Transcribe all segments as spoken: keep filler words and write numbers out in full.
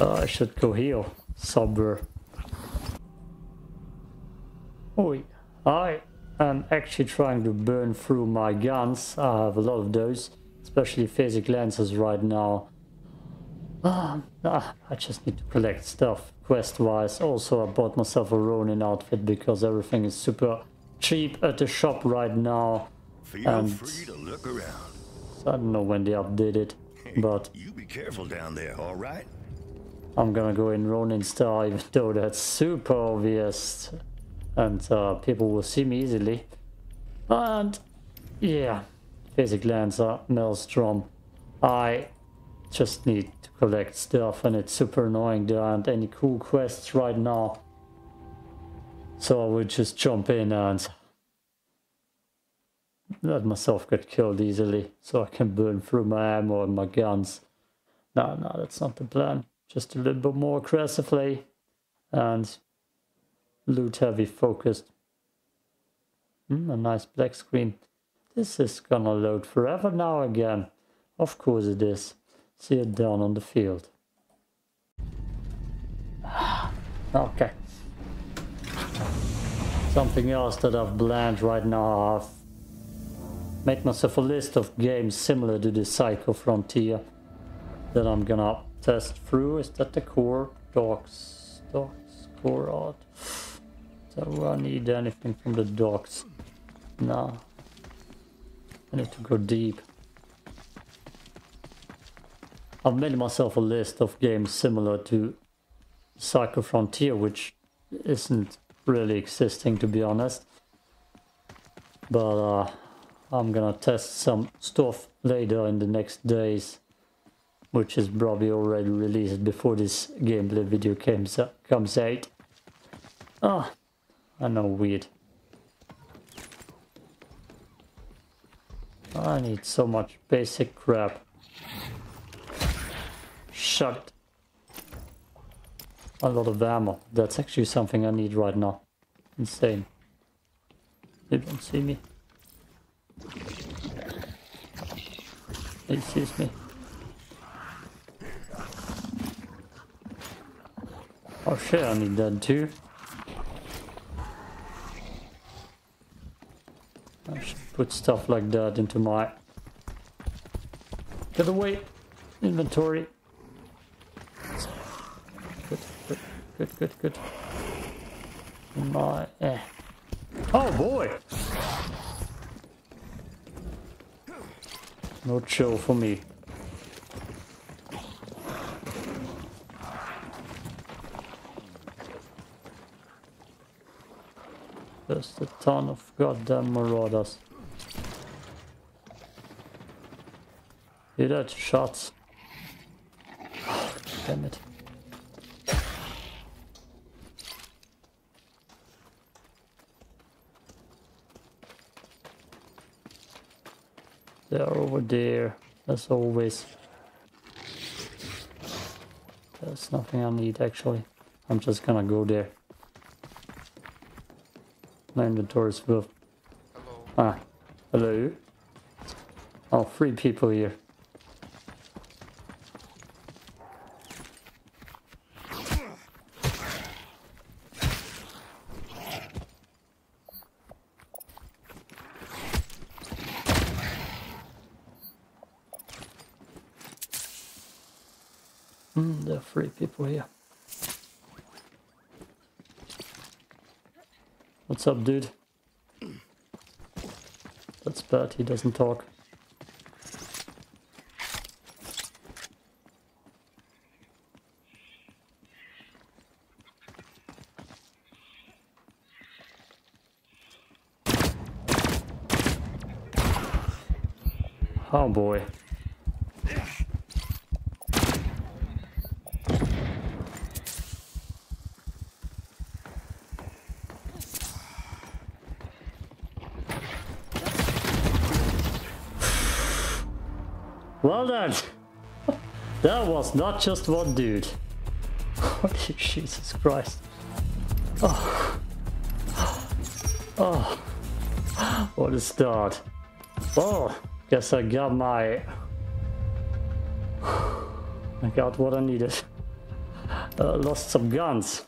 Uh, I should go here somewhere. Oi, I am actually trying to burn through my guns. I have a lot of those, especially Phasic Lancers right now. Ah, ah, I just need to collect stuff quest-wise. Also, I bought myself a Ronin outfit because everything is super cheap at the shop right now. Feel and free to look around. I don't know when they update it, but hey, you be careful down there, all right? I'm gonna go in Ronin style, even though that's super obvious, and uh, people will see me easily. And yeah, Phasic Lancer, Maelstrom. I just need to collect stuff, and it's super annoying. There aren't any cool quests right now, so I would just jump in and let myself get killed easily so I can burn through my ammo and my guns. No, no, that's not the plan. Just a little bit more aggressively and loot heavy focused. Mm, a nice black screen. This is gonna load forever now again. Of course it is. See it down on the field. Okay. Something else that I've planned right now. I've made myself a list of games similar to the Cycle Frontier that I'm gonna test through. Is that the core? Dogs. Dogs. Core art. Do I need anything from the dogs? No. I need to go deep. I've made myself a list of games similar to Cycle Frontier, which isn't really existing, to be honest. But uh, I'm gonna test some stuff later in the next days, which is probably already released before this gameplay video comes, uh, comes out. Ah, I know, weird. I need so much basic crap. Shut. A lot of ammo. That's actually something I need right now. Insane. They don't see me. He sees me. Oh shit, I need that too. I should put stuff like that into my Getaway Inventory. Good, good, good, good, good. My... Eh. Oh boy! No chill for me. Just a ton of goddamn marauders. Hear that? Shots. Oh, damn it. They're over there, as always. There's nothing I need actually. I'm just gonna go there. My inventory is full. Hello. Ah, hello. Oh, three people here. Mm, there are three people here. What's up, dude? That's bad, he doesn't talk. Oh boy. Well done! That was not just one dude. Holy Jesus Christ. Oh. Oh. What a start. Oh, guess I got my... I got what I needed. uh, lost some guns.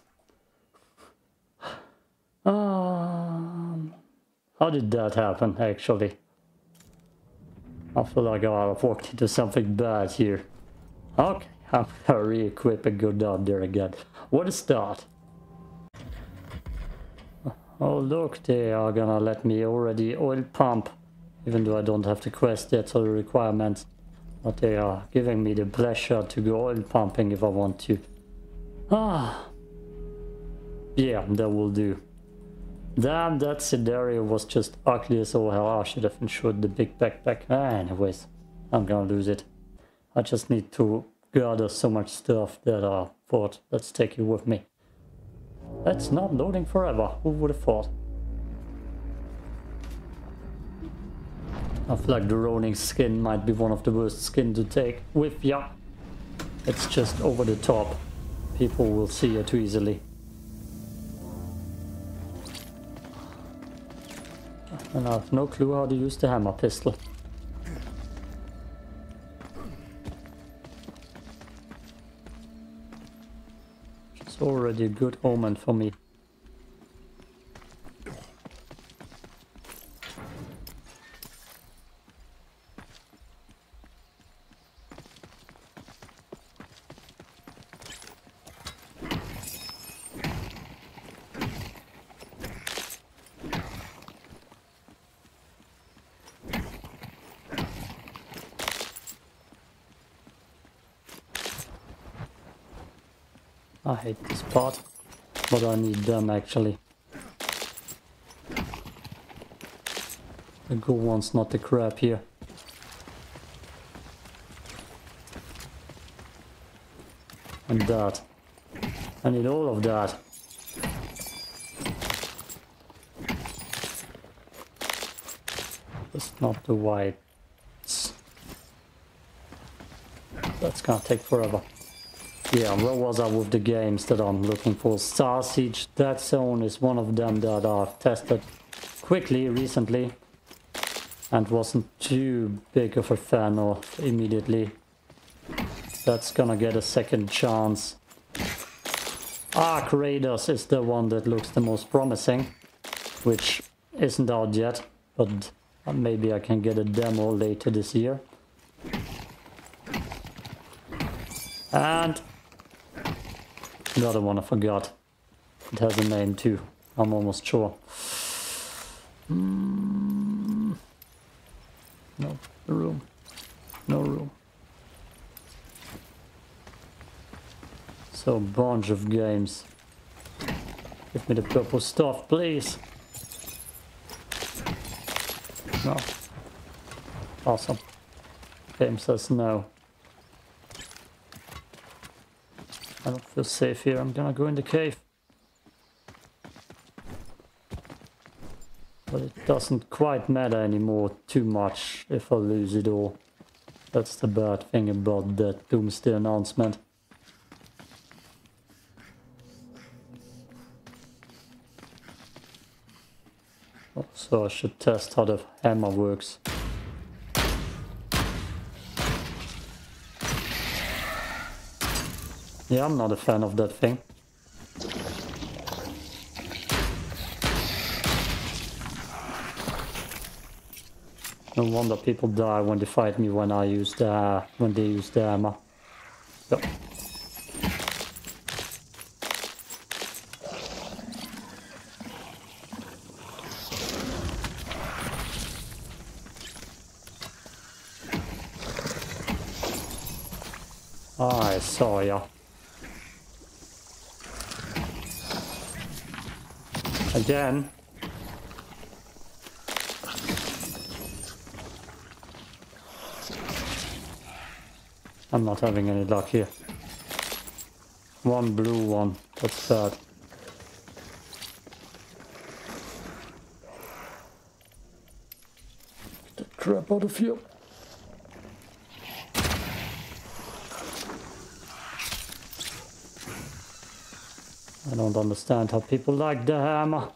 Um, how did that happen, actually? I feel like oh, I've walked into something bad here. Okay, I'm gonna re-equip and go down there again. What is that? Oh look, they are gonna let me already oil pump, even though I don't have the quest yet or the requirements. But they are giving me the pleasure to go oil pumping if I want to. Ah, yeah, that will do. Damn, that scenario was just ugly as all hell. I should have insured the big backpack. Ah, anyways, I'm gonna lose it. I just need to gather so much stuff that I thought, let's take you with me. That's not loading forever. Who would have thought? I feel like the Ronin skin might be one of the worst skins to take with ya. It's just over the top. People will see it too easily. And I have no clue how to use the hammer pistol. Which is already a good omen for me. I hate this part, but I need them actually. The good one's not the crap here. And that. I need all of that. Just not the whites. That's gonna take forever. Yeah, where was I with the games that I'm looking for? Star Siege Dead Zone is one of them that I've tested quickly recently and wasn't too big of a fan of immediately. That's gonna get a second chance. Ark Raiders is the one that looks the most promising, which isn't out yet, but maybe I can get a demo later this year. And the other one I forgot. It has a name too, I'm almost sure. Mm. No room. No room. So, bunch of games. Give me the purple stuff, please. No. Awesome. Game says no. I don't feel safe here. I'm gonna go in the cave. But it doesn't quite matter anymore too much if I lose it all. That's the bad thing about that Doomsday announcement. Also, I should test how the hammer works. Yeah, I'm not a fan of that thing. No wonder people die when they fight me when I use the when they use the hammer. Yep. I saw ya. Again. I'm not having any luck here. One blue one, that's sad. Get the crap out of here. I don't understand how people like the hammer.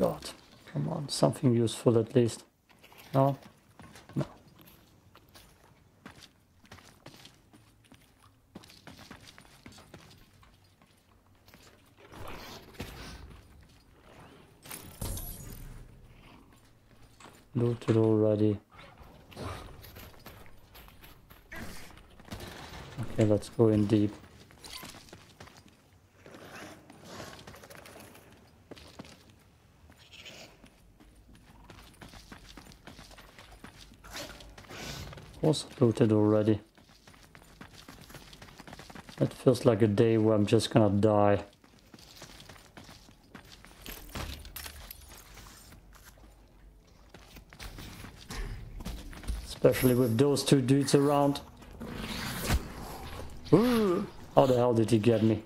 God, come on, something useful at least. No? No. Looted already. Okay, let's go in deep. Also looted already. That feels like a day where I'm just gonna die. Especially with those two dudes around. Ooh, how the hell did he get me?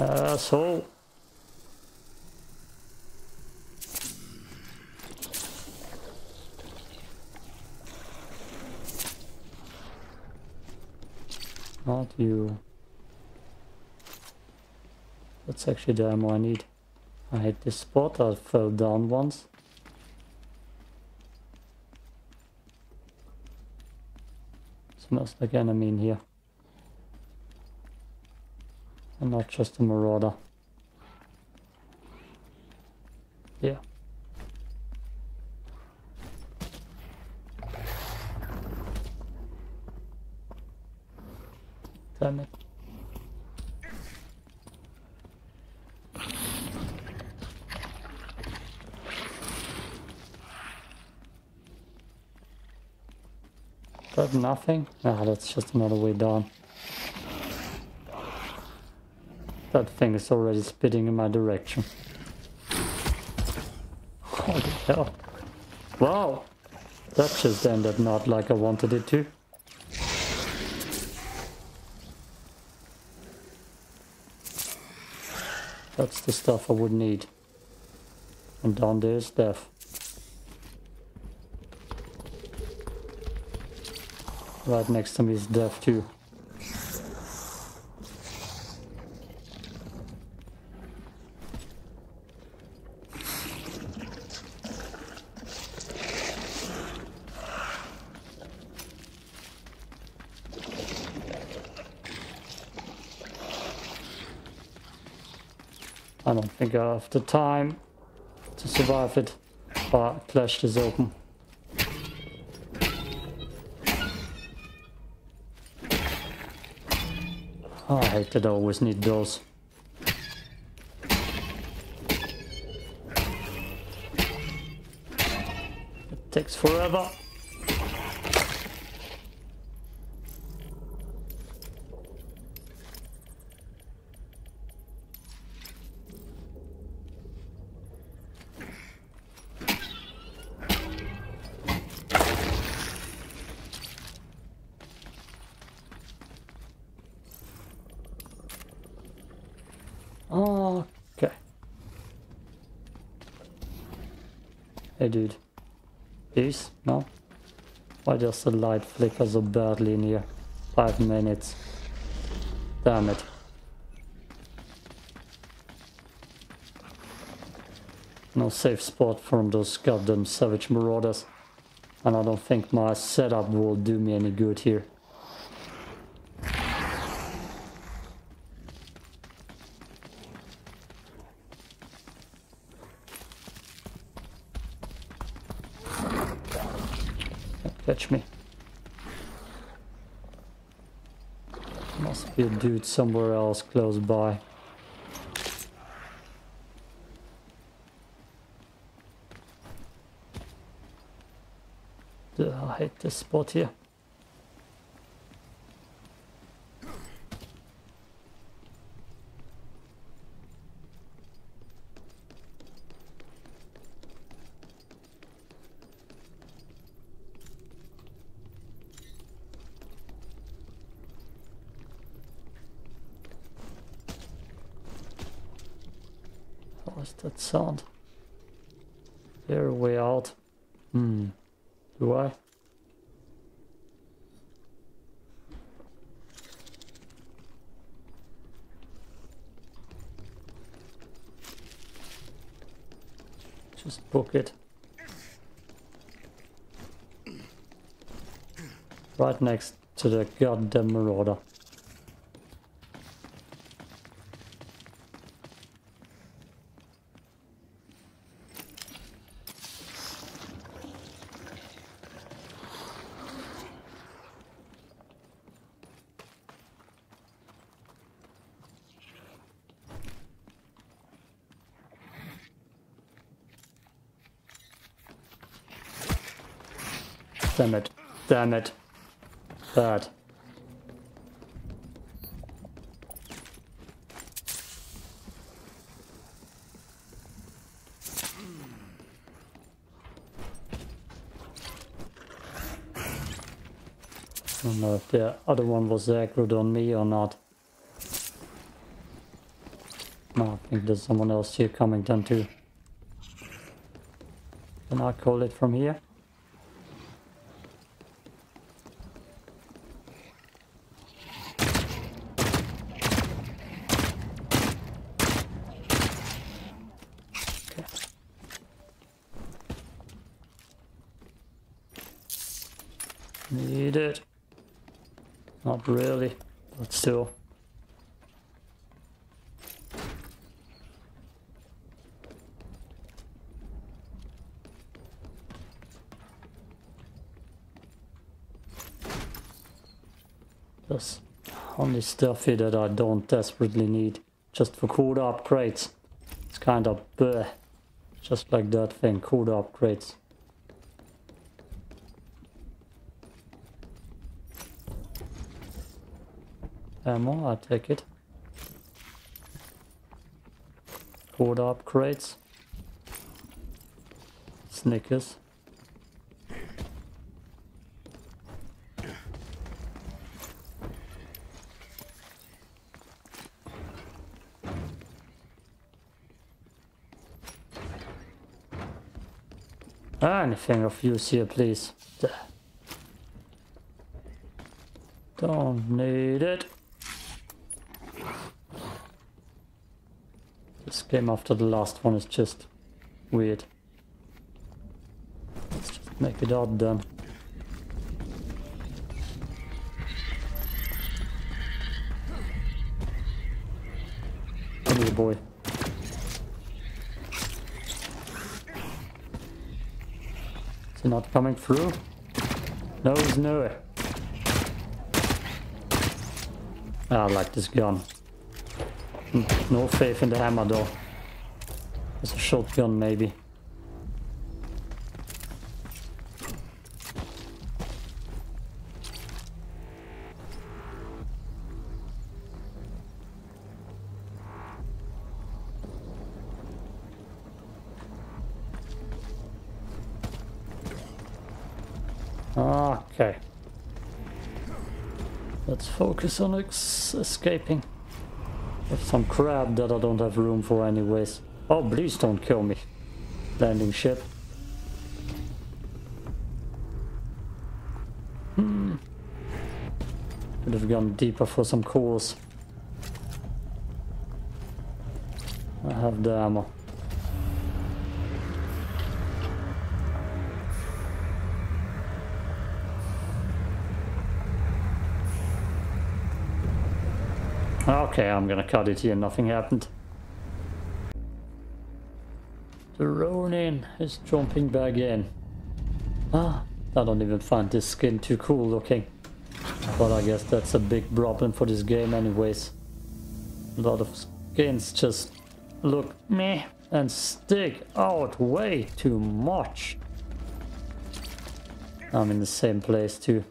Asshole. Not you. That's actually the ammo I need. I hate this spot, I fell down once. Smells like enemy in here. And not just a marauder. Yeah. Damn it. That nothing? Ah, that's just another way down. That thing is already spitting in my direction. What the hell? Wow! That just ended not like I wanted it to. That's the stuff I would need. And down there is death. Right next to me is death too. I don't think I have the time to survive it, but clash is open. Oh, I hate that I always need those. It takes forever. Hey dude, peace? No? Why does the light flicker so badly in here? Five minutes. Damn it. No safe spot from those goddamn savage marauders. And I don't think my setup will do me any good here. Me. Must be a dude somewhere else close by. Duh, I hate this spot here. That sound. There, way out. Hmm. Do I? Just book it. Right next to the goddamn marauder. Damn it. Damn it. Bad. I don't know if the other one was aggroed on me or not. No, I think there's someone else here coming down too. Can I call it from here? Really, but still. There's only stuff here that I don't desperately need. Just for cool upgrades. It's kind of bleh. Just like that thing, cool upgrades. Ammo, I take it. Order upgrades. Snickers. Anything of use here, please. Don't need it. This game after the last one is just weird. Let's just make it out then. Oh boy. Is he not coming through? No, he's nowhere. I like this gun. No faith in the hammer though. It's a shotgun maybe. Okay. Let's focus on ex- escaping. Some crap that I don't have room for anyways. Oh, please don't kill me. Landing ship. Hmm. Could have gone deeper for some cores. I have the ammo. Okay, I'm gonna cut it here, nothing happened. The Ronin is jumping back in. Ah, I don't even find this skin too cool looking. But I guess that's a big problem for this game anyways. A lot of skins just look meh and stick out way too much. I'm in the same place too.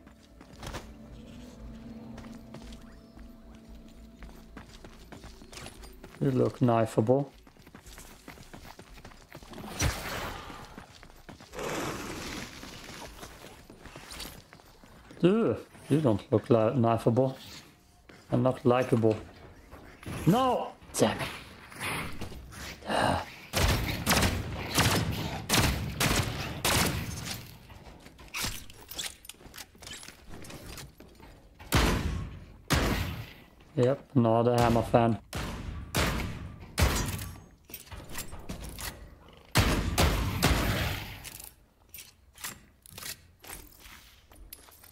You look knifeable. Ugh, you don't look like knifeable. And not likable. No! Damn it. Uh. Yep, another hammer fan.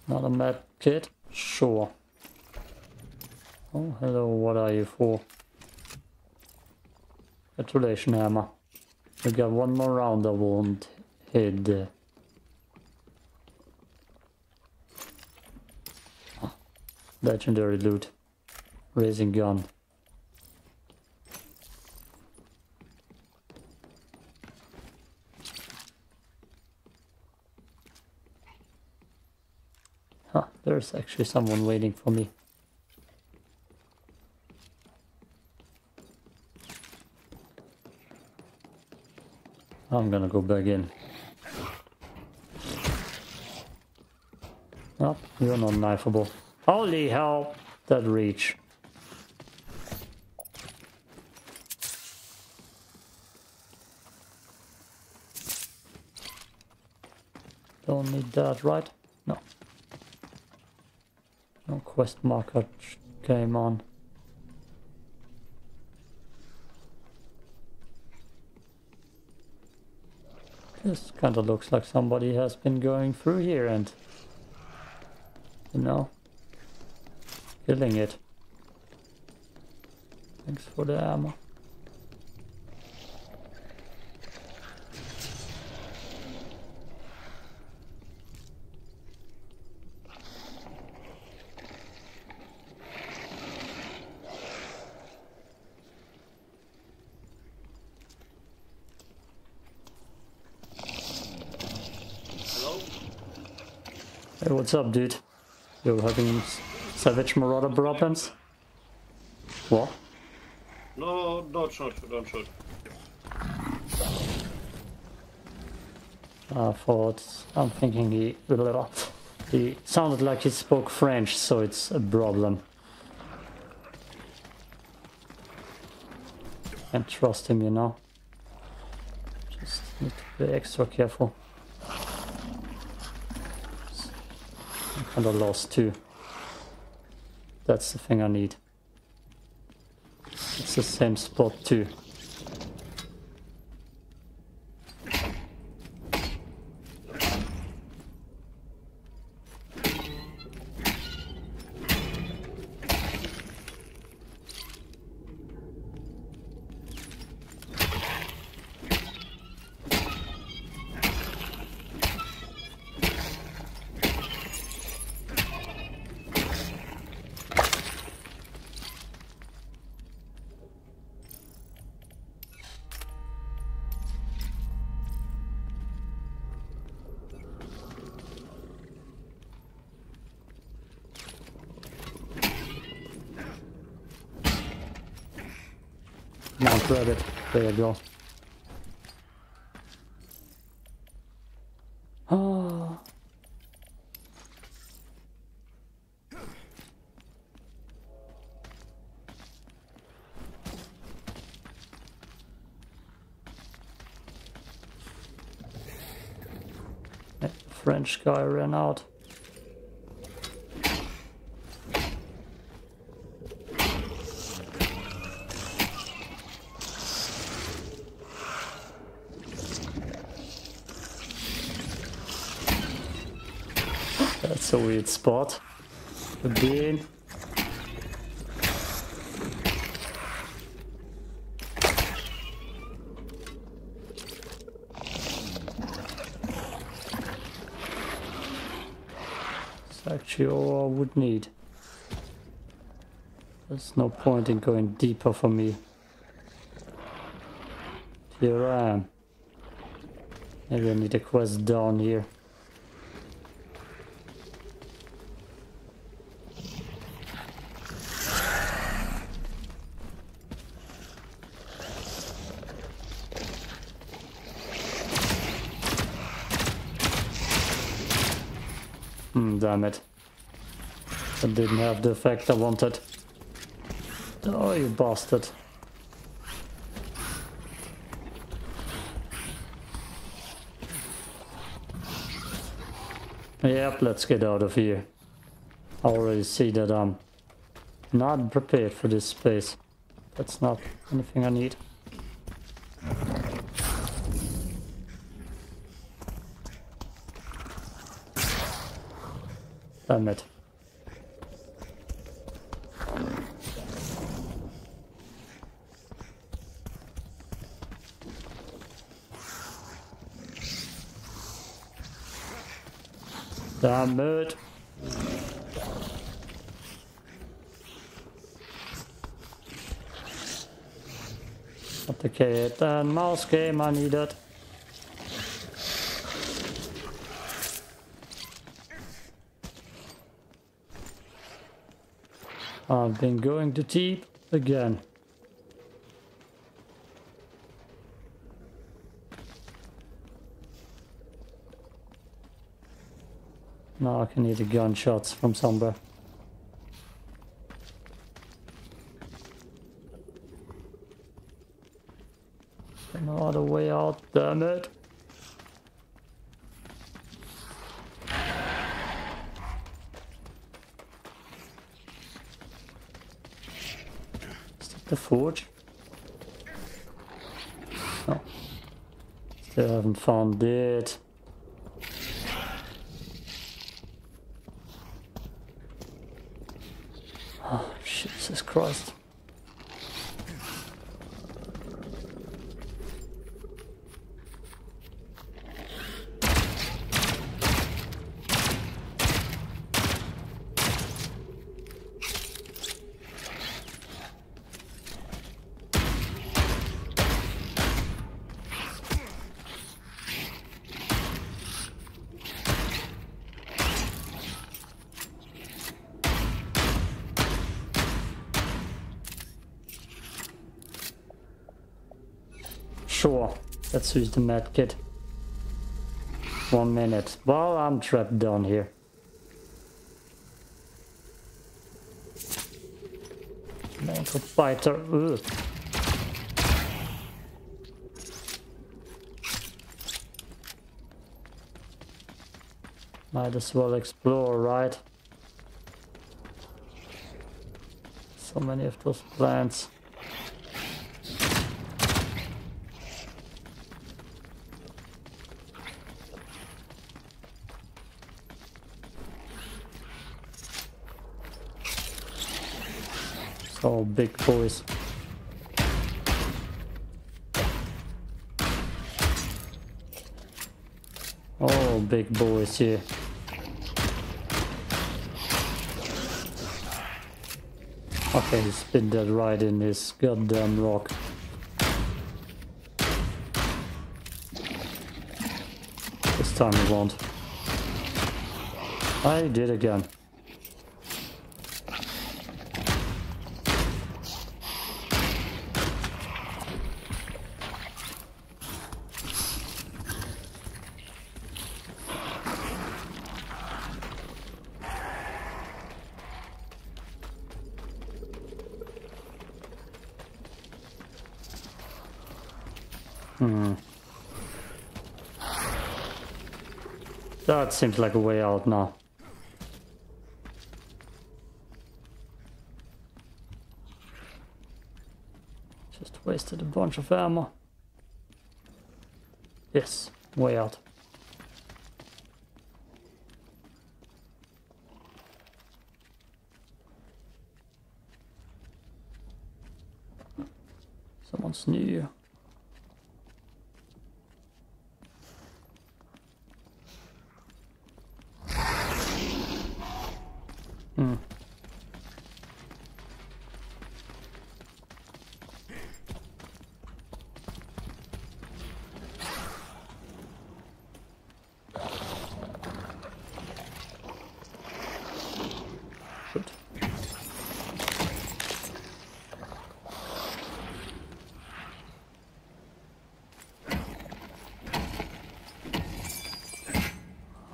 Not a med kit? Sure. Oh, hello, what are you for? Retulation hammer. We got one more round I won't hit. Ah, legendary loot. Raising gun. Huh, there's actually someone waiting for me. I'm gonna go back in. Oh, you're not knifeable. Holy hell! That reach. Don't need that, right? No. No quest marker came on. This kind of looks like somebody has been going through here and, you know, killing it. Thanks for the ammo. What's up, dude? You're having savage marauder problems? What? No, don't shoot, don't shoot. I thought, I'm thinking he, he sounded like he spoke French, so it's a problem. Can't trust him, you know. Just need to be extra careful. And I lost two. That's the thing I need. It's the same spot too. Grab it. There you go. Oh. That French guy ran out. That's a weird spot to be in. It's actually all I would need. There's no point in going deeper for me. Here I am. Maybe I need a quest down here. Damn it. That didn't have the effect I wanted. Oh, you bastard. Yep, let's get out of here. I already see that I'm not prepared for this space. That's not anything I need. damit. Damit. Abdicate and mouse game I needed. I've been going to deep again. Now I can hear the gunshots from somewhere. Another way out, damn it. The forge. Oh. Still haven't found it. Oh, Jesus Christ. Sure, let's use the med kit. One minute. Well, I'm trapped down here. Mantle fighter. Ugh. Might as well explore, right? So many of those plants. Oh, big boys. Oh, big boys here. Okay, he spit that right in his goddamn rock. This time he won't. I did again. Hmm. That seems like a way out now. Just wasted a bunch of ammo. Yes, way out. Someone's new.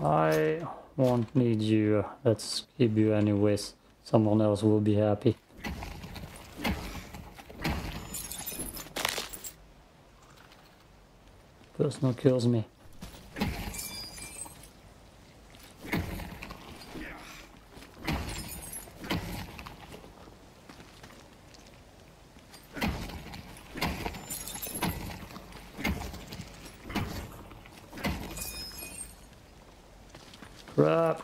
I won't need you. Let's keep you anyways. Someone else will be happy. Personal kills me. Crap.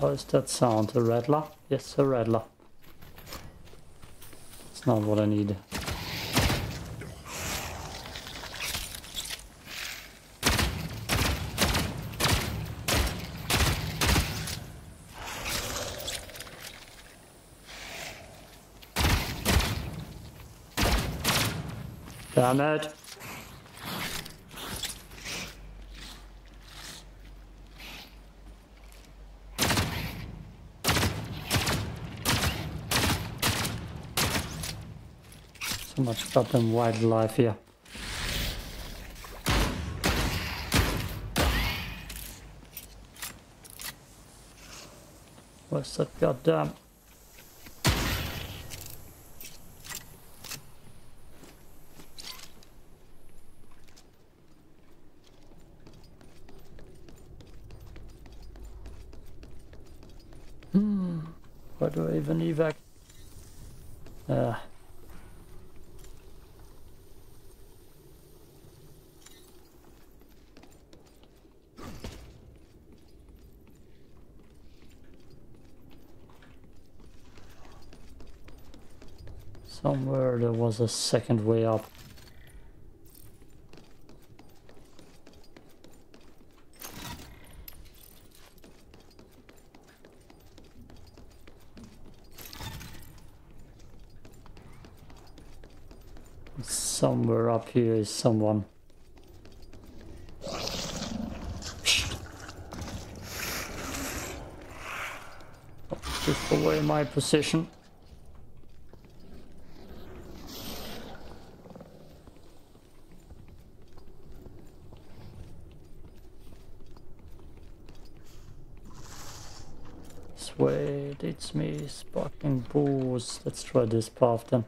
How is that sound? A rattler? Yes, a rattler. It's not what I need. Damn it! So much goddamn wildlife here. Where's that goddamn? Why do I even evac? Uh. Somewhere there was a second way up. Somewhere up here is someone. Just away my position. This way leads me, sparking booze. Let's try this path then.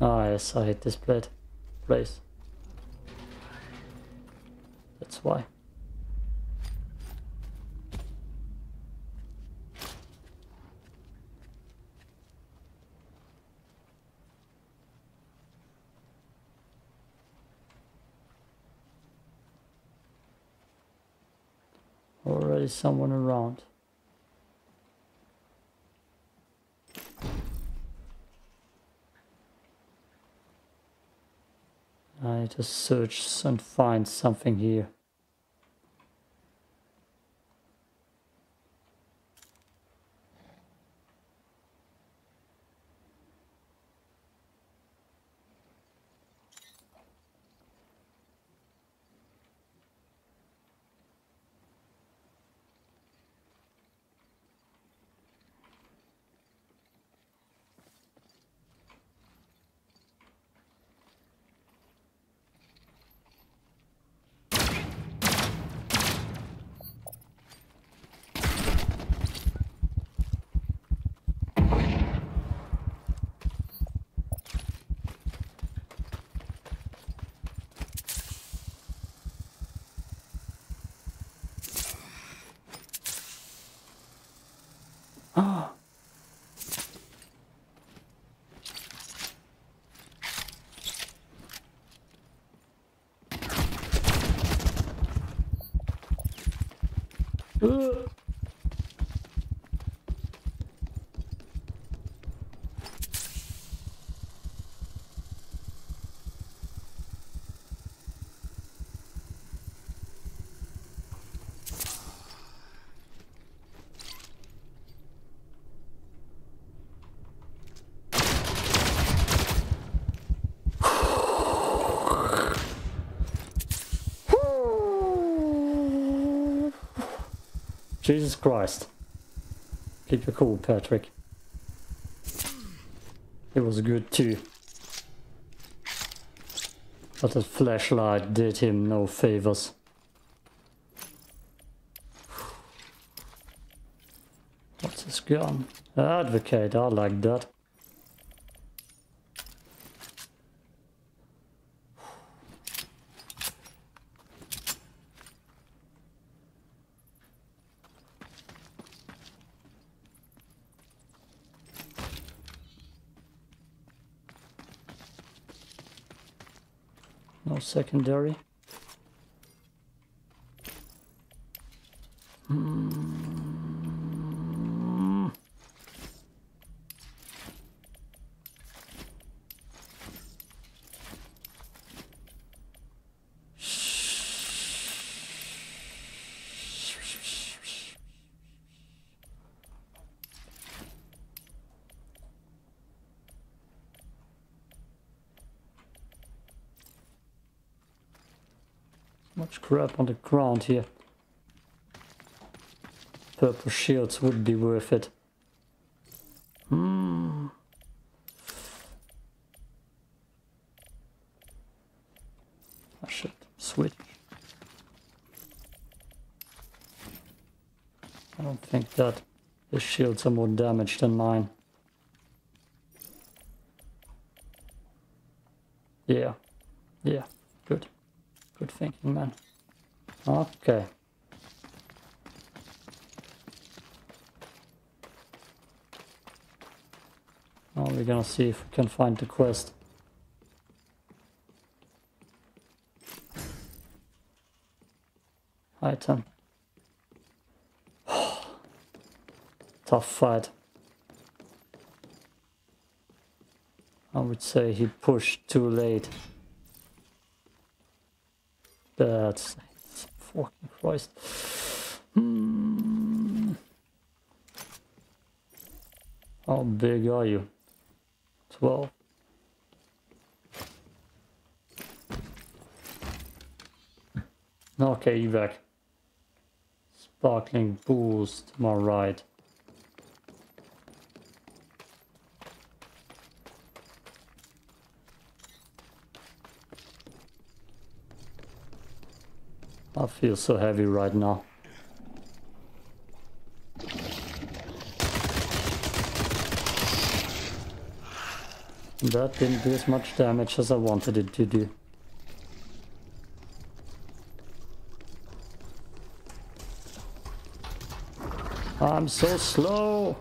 Ah yes, I hate this plate place. That's why. Already someone around. I just search and find something here. Ugh. Jesus Christ. Keep it cool, Patrick. It was good too. But the flashlight did him no favors. What's this gun? Advocate, I like that. No secondary. Mm. Much crap on the ground here. Purple shields would be worth it. Mm. I should switch. I don't think that the shields are more damaged than mine. Yeah, yeah, good. Good thinking, man. Okay. Now we're gonna see if we can find the quest. Item. Tough fight. I would say he pushed too late. That's... fucking Christ. Hmm. How big are you? twelve. Okay, evac. Sparkling pools to my right. I feel so heavy right now. That didn't do as much damage as I wanted it to do. I'm so slow!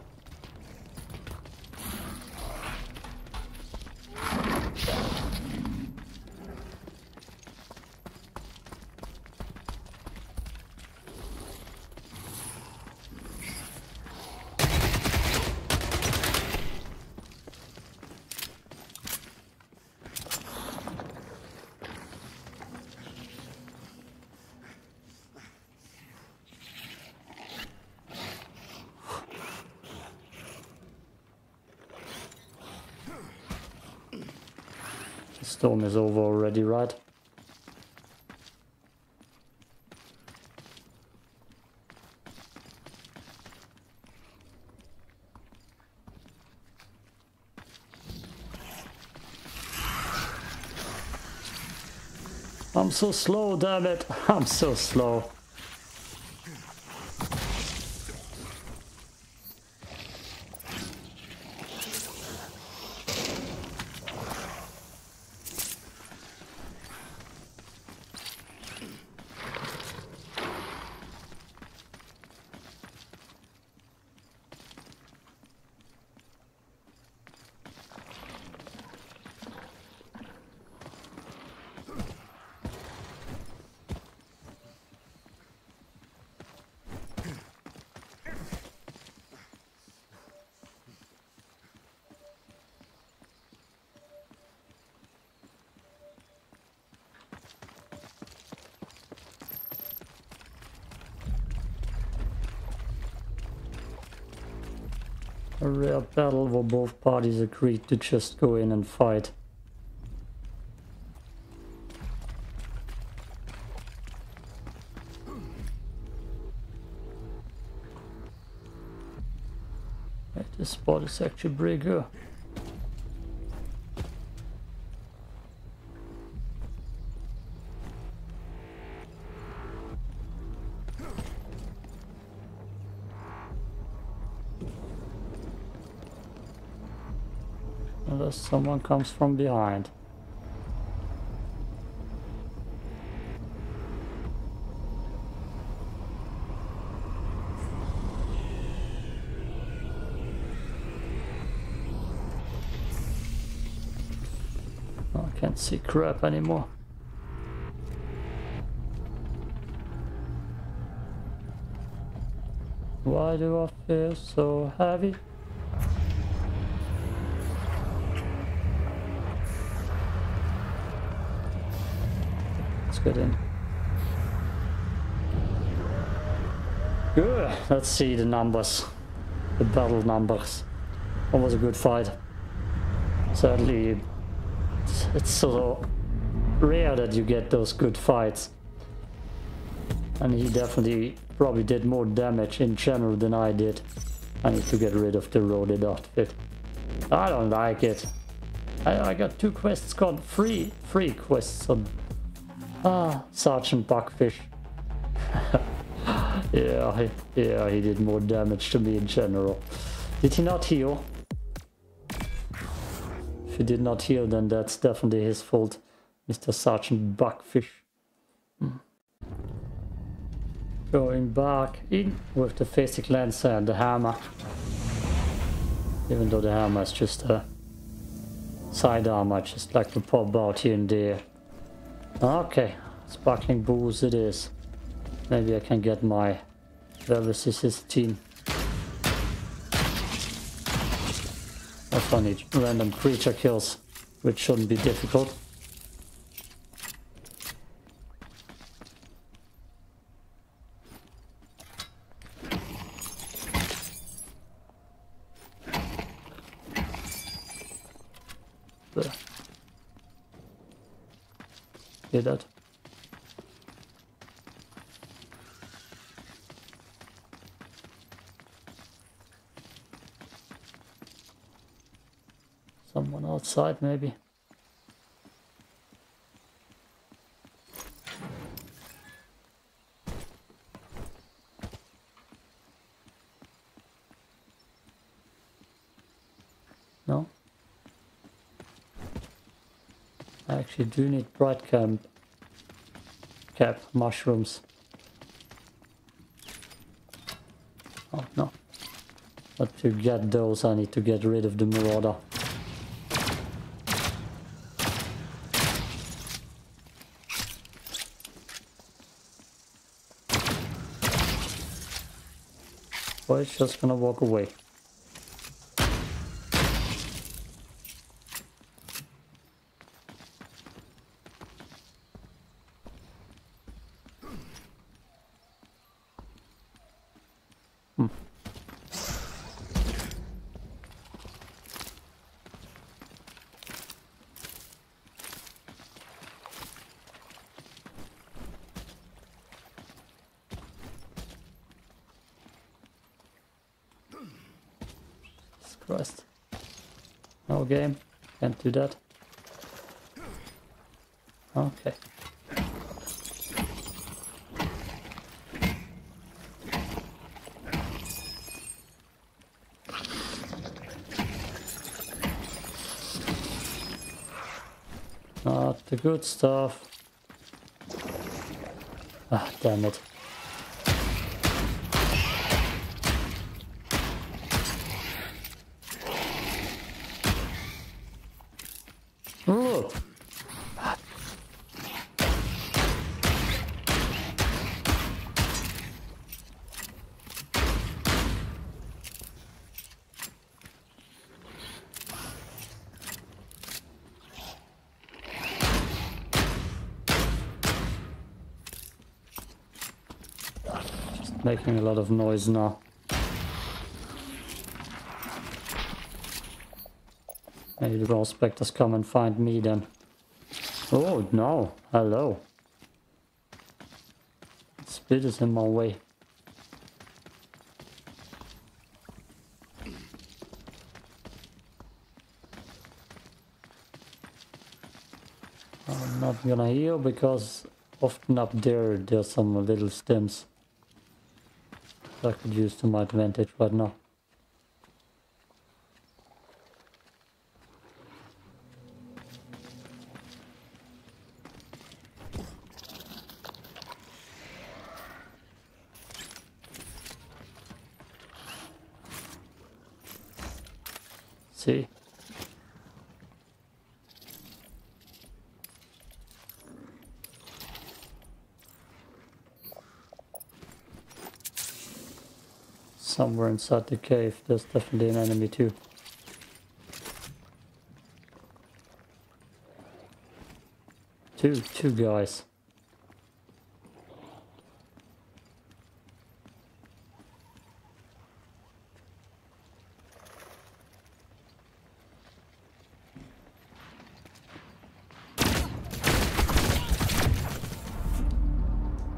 Storm is over already, right? I'm so slow, damn it! I'm so slow. A rare battle where both parties agreed to just go in and fight. Right, this spot is actually pretty good. Unless someone comes from behind. Oh, I can't see crap anymore. Why do I feel so heavy? Let's get in. Good. Let's see the numbers. The battle numbers. That was a good fight. Sadly, it's, it's so rare that you get those good fights. And he definitely probably did more damage in general than I did. I need to get rid of the rodent outfit. I don't like it. I, I got two quests gone. Three, three quests on. Ah, Sergeant Buckfish. yeah, he, yeah, he did more damage to me in general. Did he not heal? If he did not heal, then that's definitely his fault, Mister Sergeant Buckfish. Hmm. Going back in with the Phasic Lancer and the hammer. Even though the hammer is just a side armor, I just like to pop out here and there. Okay, sparkling booze it is. Maybe I can get my level sixteen. Also I need random creature kills, which shouldn't be difficult. Hear that? Someone outside, maybe. No? I actually do need bright camp cap mushrooms. Oh no. But to get those I need to get rid of the marauder. Boy, it's just gonna walk away. Christ. No game. Can't do that. Okay. Not the good stuff. Ah, damn it. Making a lot of noise now. Maybe the Ghost Spectres come and find me then. Oh no, hello. Split is in my way. I'm not gonna heal because often up there there's some little stems I could use to my advantage right now. See? somewhere inside the cave. There's definitely an enemy too. Two, two guys.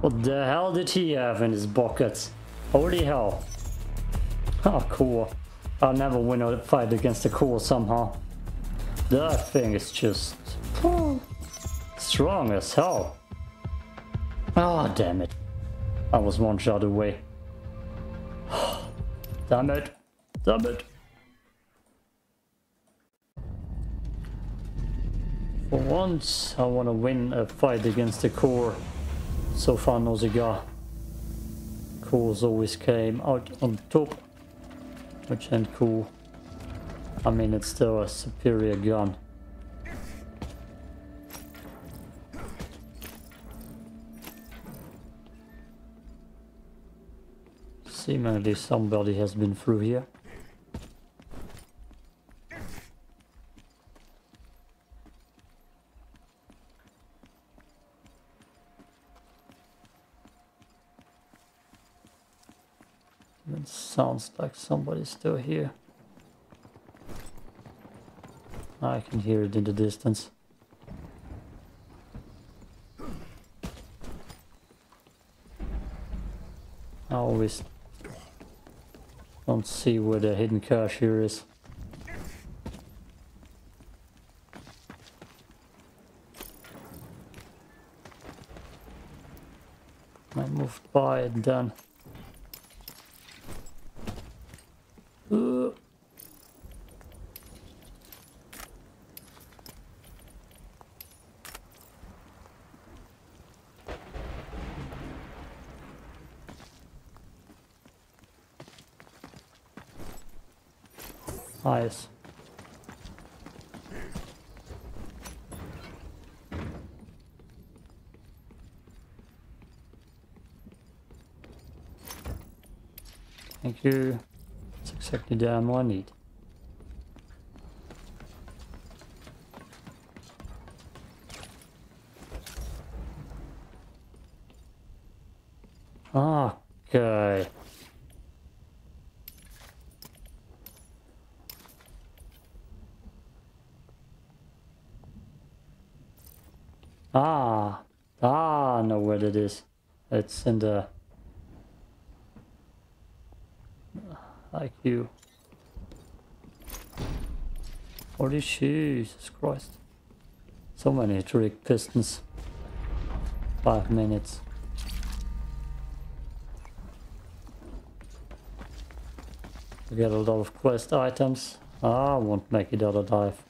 What the hell did he have in his pockets? Holy hell. Oh, cool. I'll never win a fight against the core somehow. That thing is just oh, strong as hell. Oh, damn it. I was one shot away. Damn it. Damn it. For once, I want to win a fight against the core. So far, no cigar. Cores always came out on top, which ain't cool. I mean, it's still a superior gun. Seemingly, somebody has been through here. Sounds like somebody's still here. I can hear it in the distance. I always don't see where the hidden cache here is. I moved by it then. Nice. Thank you. That's exactly the ammo I need. Okay. Ah, ah, I know what it is. It's in the I Q. Holy Jesus Christ. So many trick pistons. Five minutes. We get a lot of quest items. Ah, I won't make it out of dive.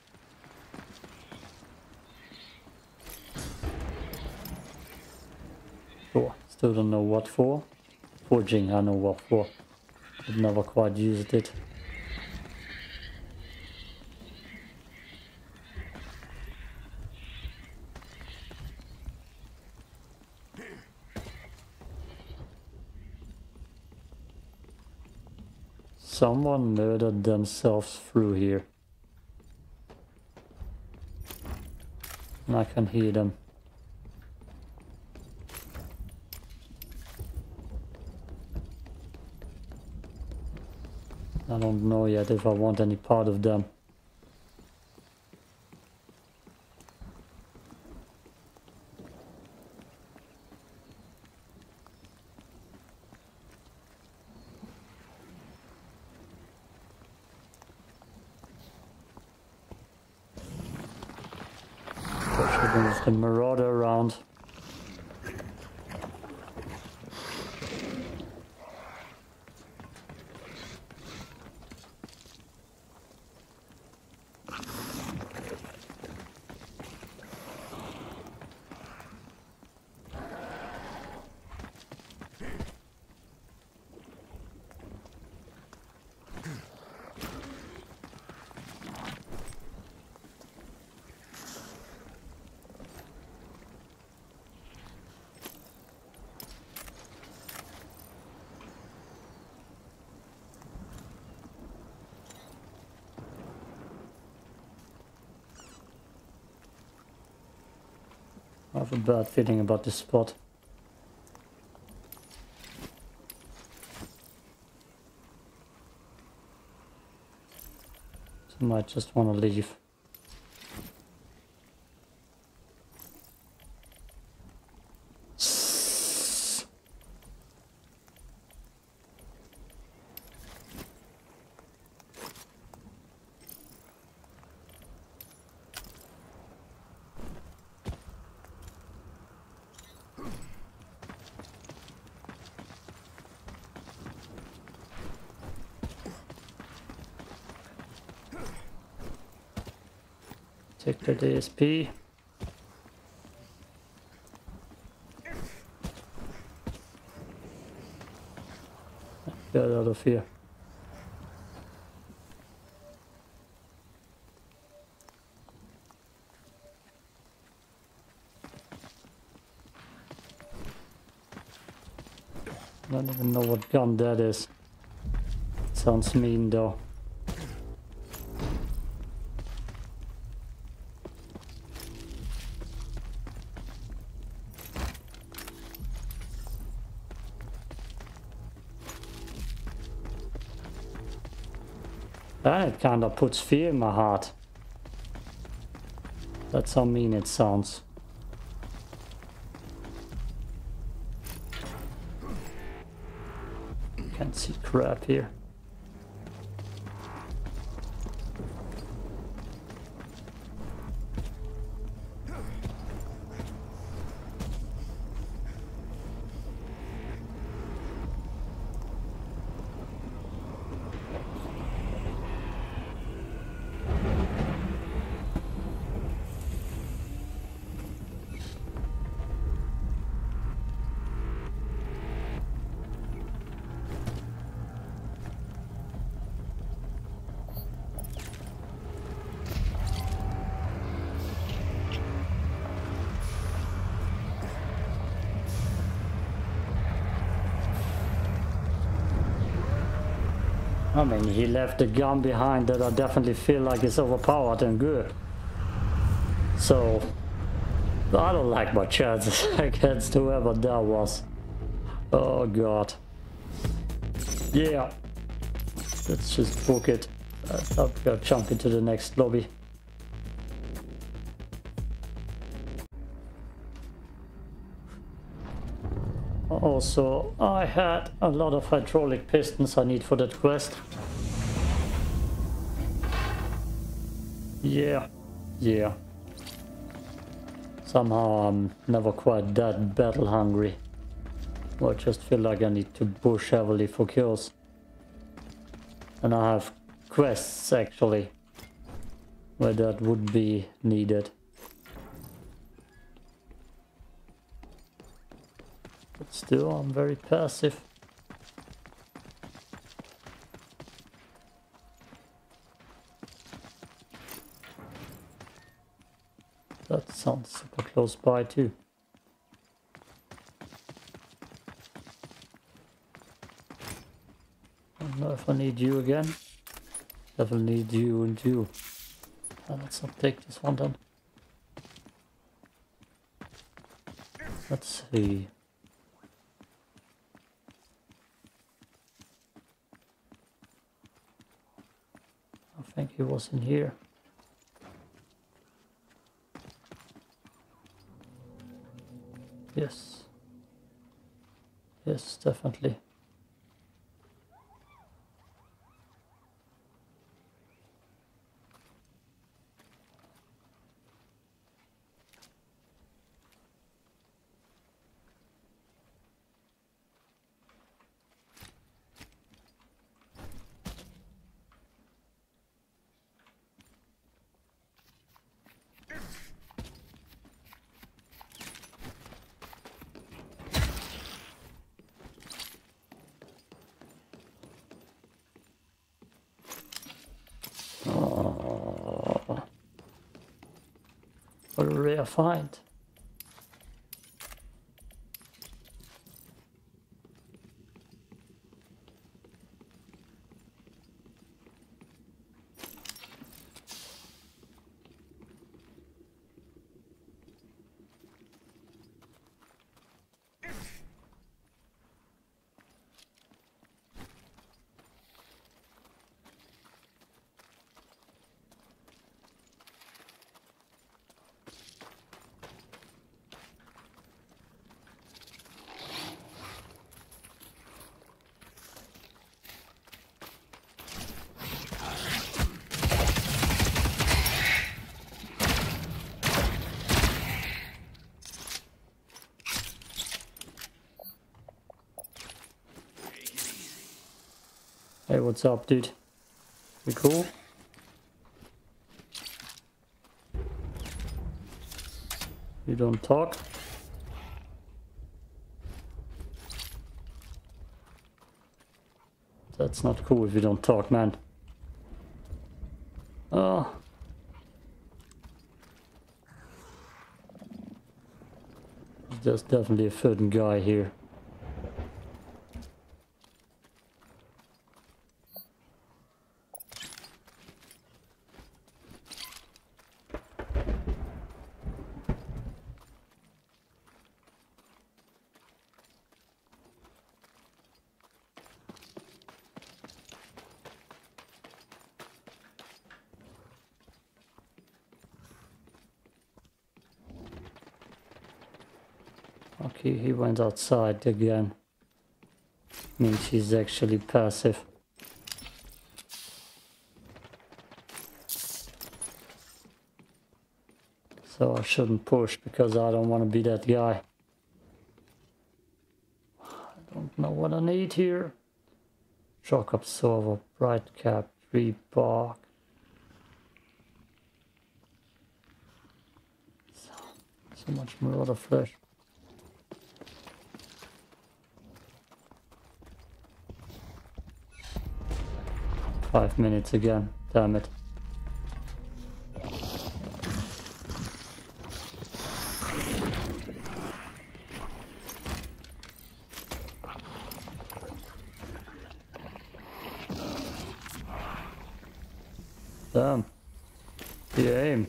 Still don't know what for. Forging, I know what for. I've never quite used it. Someone murdered themselves through here. And I can hear them. I don't know yet if I want any part of them. There's the marauder around. have a bad feeling about this spot. So I might just want to leave. Take the D S P. Get out of here. I don't even know what gun that is. It sounds mean though. That kinda puts fear in my heart. That's how mean it sounds. Can't see crap here. I mean, he left a gun behind that I definitely feel like is overpowered and good. So, I don't like my chances against whoever that was. Oh god. Yeah. Let's just book it. I'll go jump into the next lobby. Also, I had a lot of hydraulic pistons I need for that quest. Yeah, yeah. Somehow I'm never quite that battle hungry. Well, I just feel like I need to push heavily for kills. And I have quests actually, where that would be needed. But still, I'm very passive. That sounds super close by too. I don't know if I need you again. Definitely need you and you. Oh, let's not take this one then. Let's see. I think he was in here. Yes. Yes, definitely. What a rare find. Hey, what's up, dude? We cool? You don't talk? That's not cool if you don't talk, man. Oh. There's definitely a certain guy here. Okay, he went outside again. Means he's actually passive. So I shouldn't push because I don't want to be that guy. I don't know what I need here. Shock absorber, bright cap, three bark. So, so much more of flesh. Five minutes again, damn it. Damn. The aim.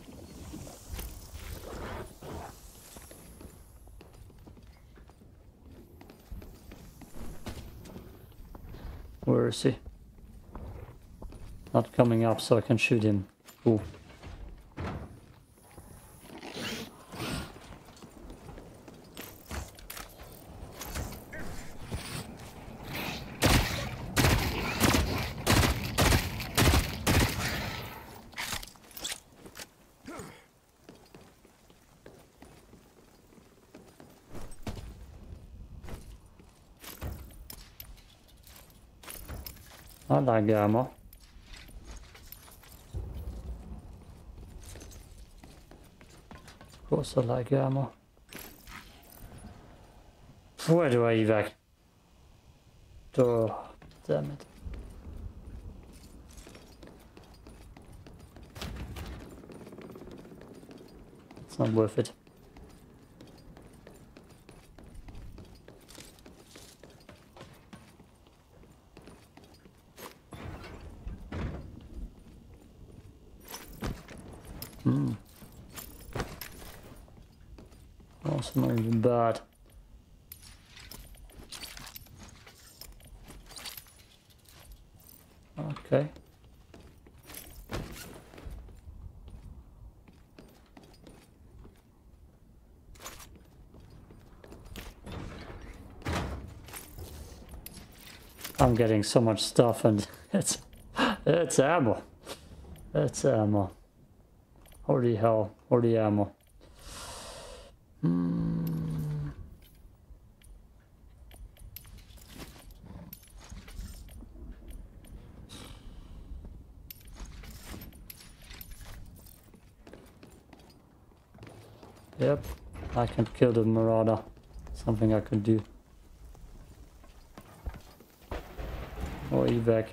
Where is he? Not coming up, so I can shoot him. Ooh. I like ammo. I like ammo. Where do I evac? Oh, damn it. It's not worth it. Hmm. That's not even bad. Okay. I'm getting so much stuff and it's it's ammo. It's ammo. Holy hell, holy ammo. Yep, I can kill the marauder. Something I could do. Or evac.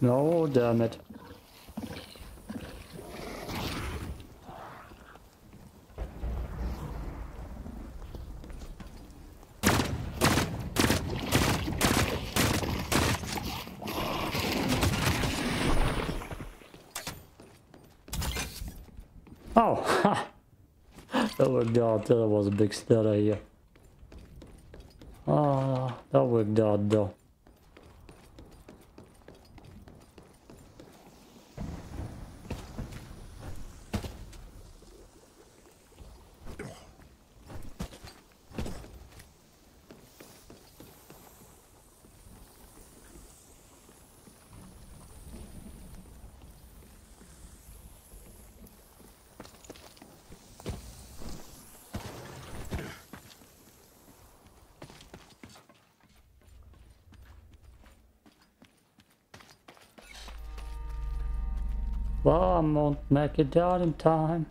No, damn it. Oh, ha! That worked out. That was a big stutter here. Ah, that worked out though. Well, I won't make it down in time.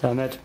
Damn it.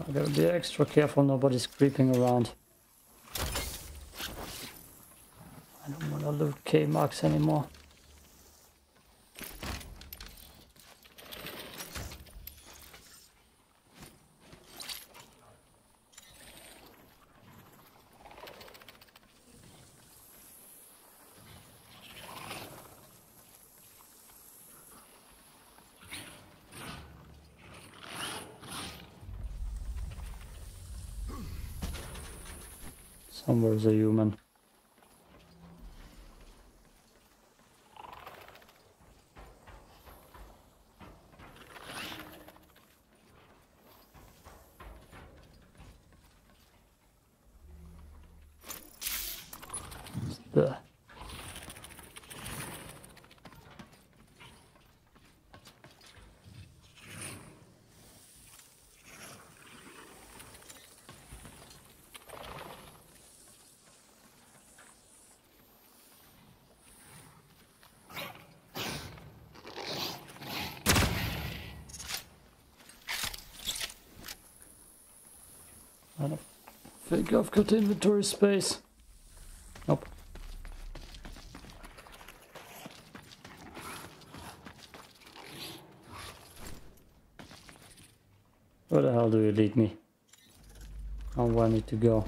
I gotta be extra careful nobody's creeping around. I don't wanna loot K marks anymore. Somewhere's a human. It's there. I think I've got inventory space. Nope. Where the hell do you lead me? And where I need to go?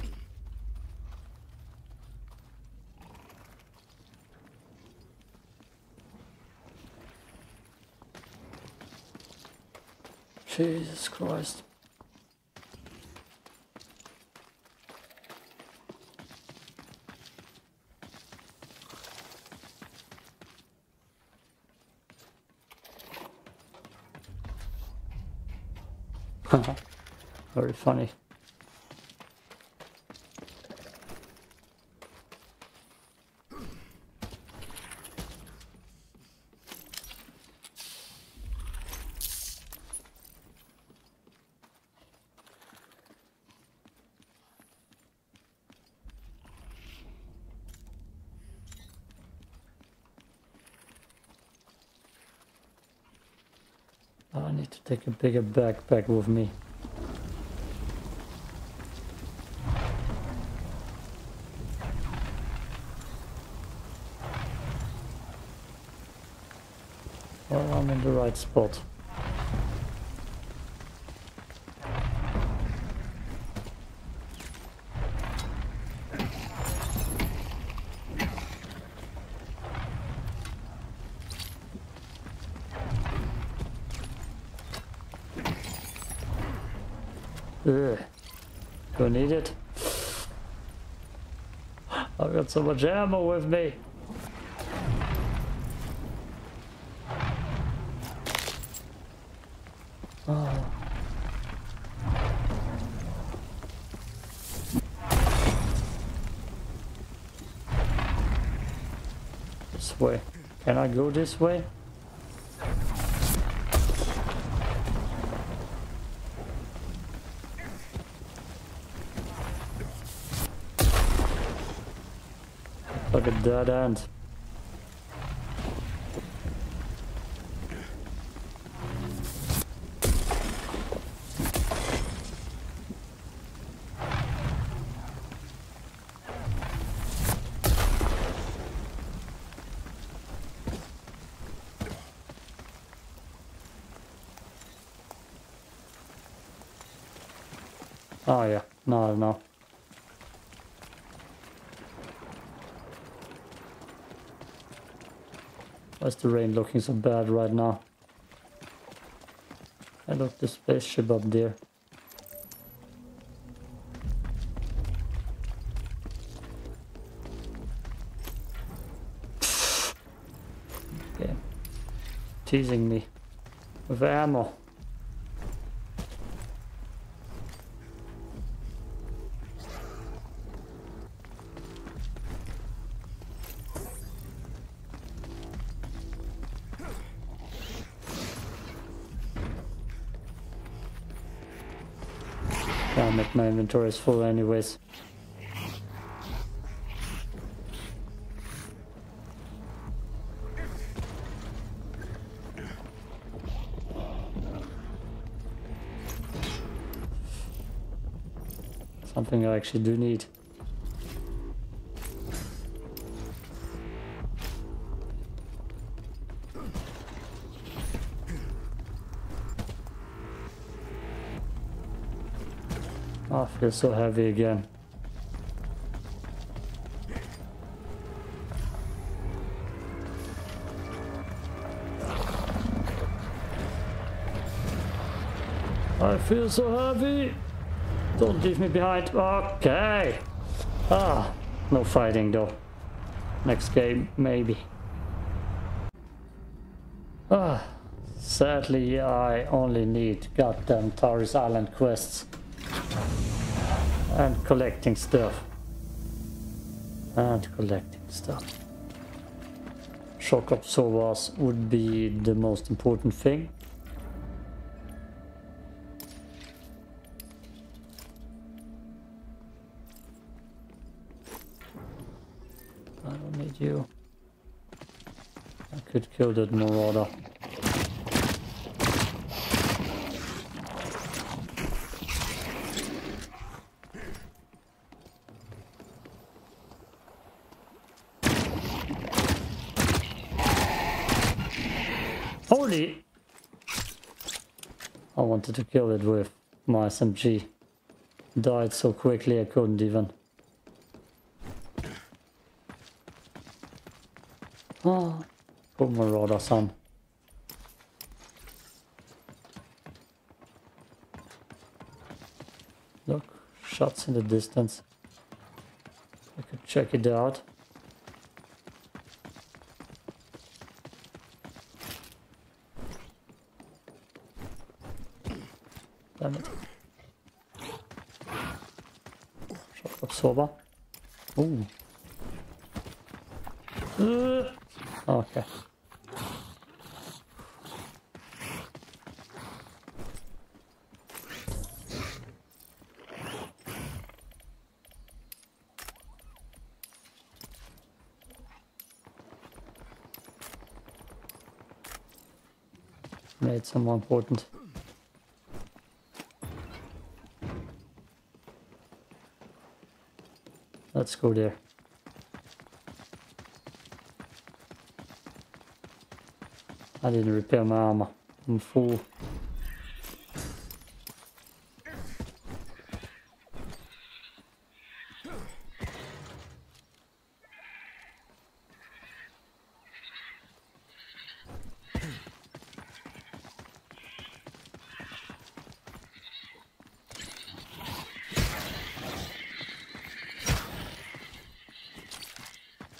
Jesus Christ. Very funny. I need to take a bigger backpack with me. Well, I'm in the right spot. Ugh. Don't need it. I've got so much ammo with me. Oh. This way. Can I go this way? Look at that end. Oh yeah, no, no. Why's the rain looking so bad right now? I look the spaceship up there. Okay. Teasing me with ammo. My inventory is full anyways. Something I actually do need. Oh, I feel so heavy again. I feel so heavy. Don't leave me behind. Okay. Ah, no fighting though. Next game, maybe. Ah, sadly, I only need goddamn Tharis Island quests. And collecting stuff. And collecting stuff. Shock absorbers would be the most important thing. I don't need you. I could kill that marauder. I wanted to kill it with my S M G. Died so quickly I couldn't even. Oh, poor marauder son. Look, shots in the distance. I could check it out. Damn it. Shock absorber. Ooh. Uh, okay. Made some more important. Let's go there. I didn't repair my armor. I'm full.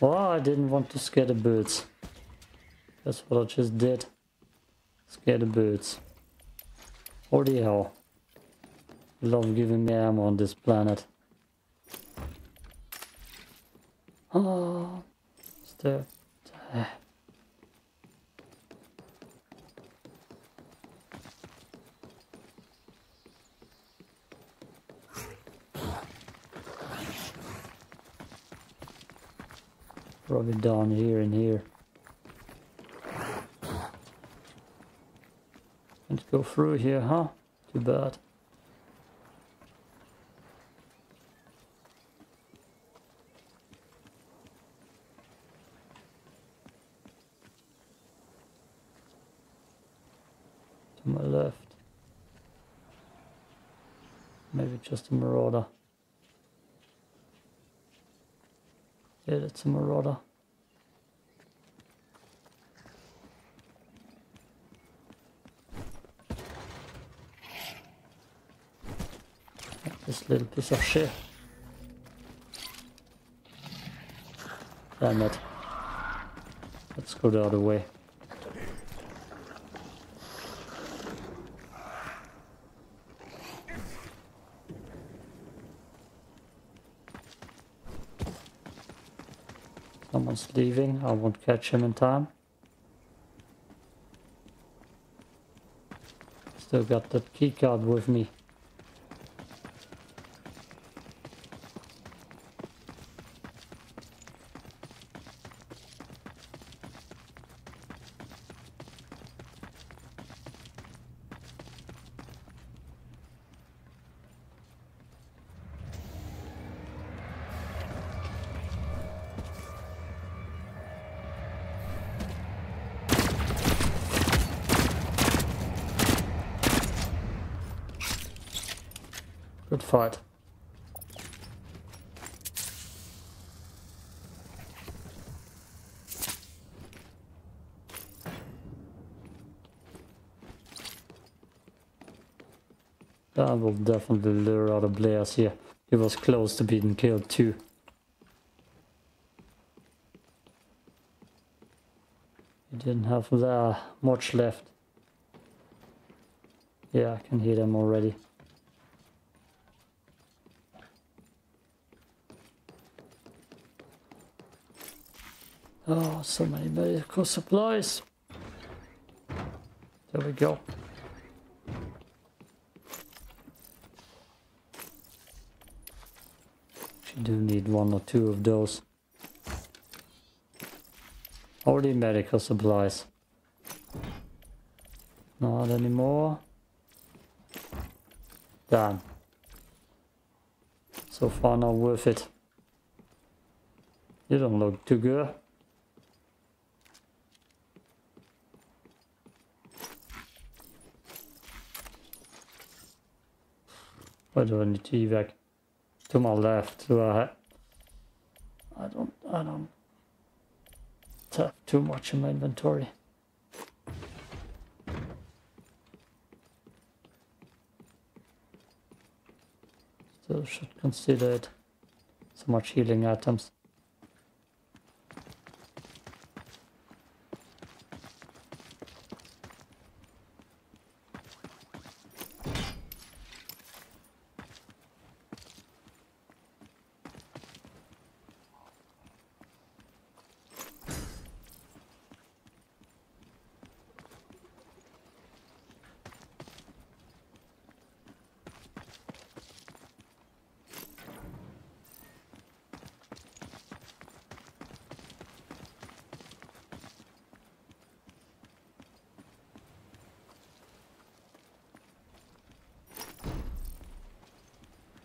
Well, I didn't want to scare the birds. That's what I just did. Scare the birds. Holy hell. Love giving me ammo on this planet. Oh, it's the... Probably down here and here. Let's go through here, huh? Too bad. To my left. Maybe just a marauder. Yeah, that's a marauder. This little piece of shit. Damn it. Let's go the other way. Someone's leaving, I won't catch him in time. Still got that key card with me. Good fight. I will definitely lure out the players here. He was close to being killed too. He didn't have uh, much left. Yeah, I can hear them already. Oh, so many medical supplies. There we go. You do need one or two of those. Only medical supplies. Not anymore. Damn. So far not worth it. You don't look too good. Why do I need to evac? To my left, do I? I don't, I don't tap too much in my inventory. Still should consider it. So much healing items.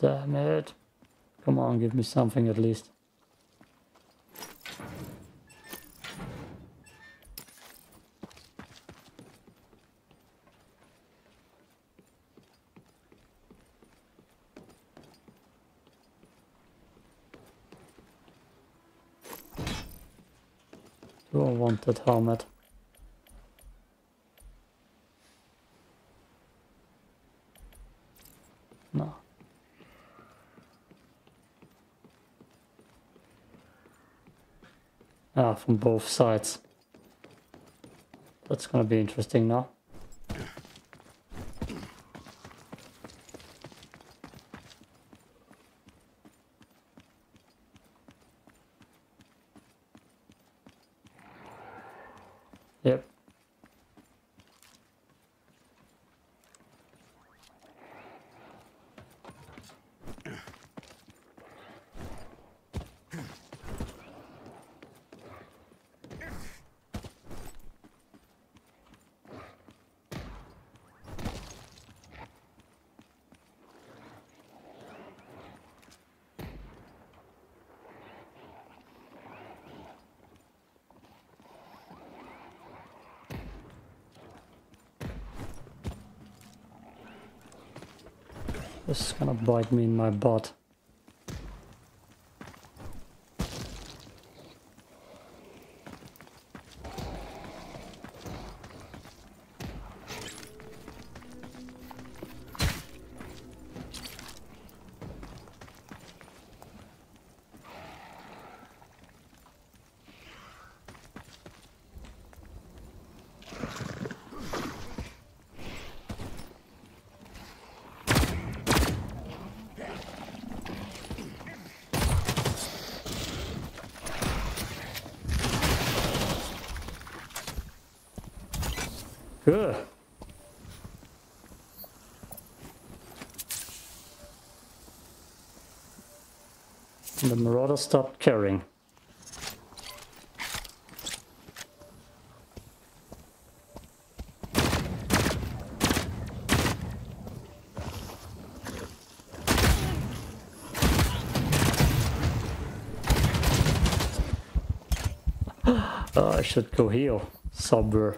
Damn it. Come on, give me something at least. Do I want that helmet? Ah, from both sides. That's gonna be interesting now. Yep. This is gonna bite me in my butt. Ugh. And the Marauder stopped carrying. Oh, I should go heal somewhere.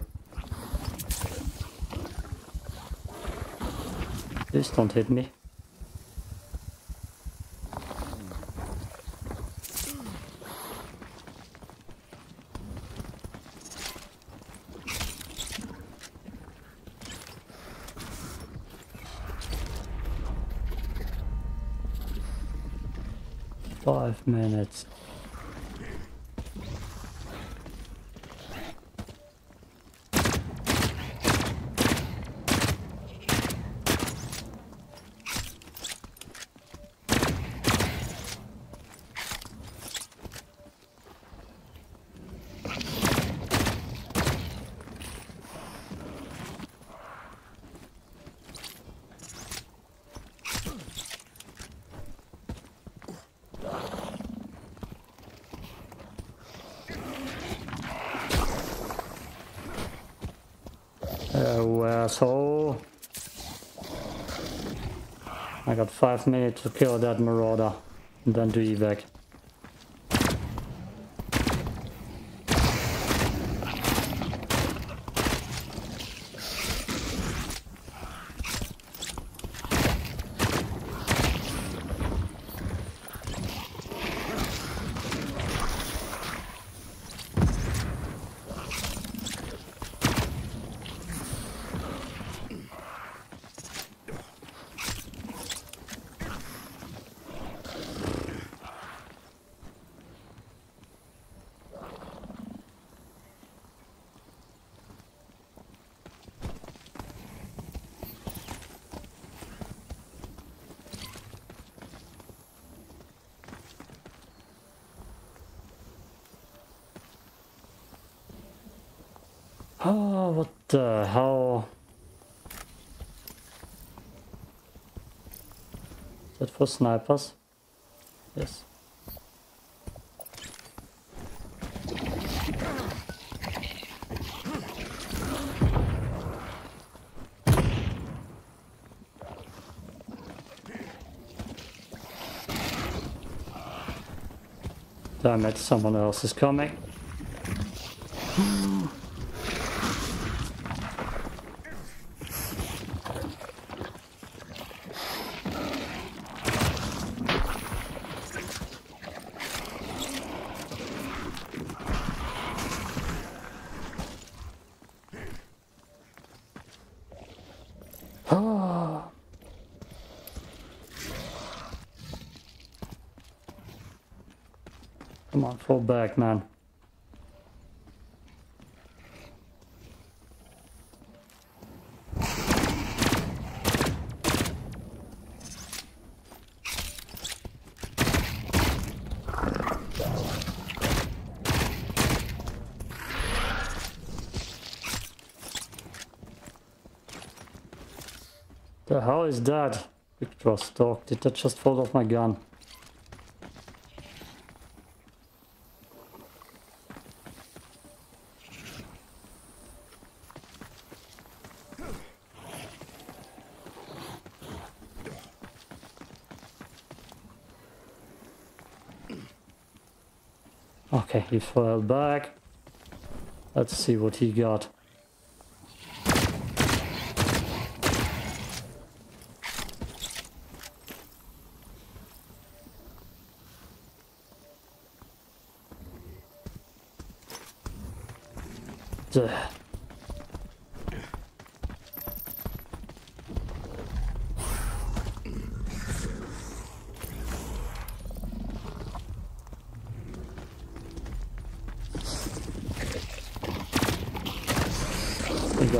Please don't hit me. Five minutes. Oh, asshole. I got five minutes to kill that Marauder and then to evac. Oh, what the hell? Is that for snipers? Yes. Damn it, someone else is coming. Come on, fall back, man. The hell is that? Picture stock. Did that just fall off my gun? Okay, he fell back. Let's see what he got. Duh.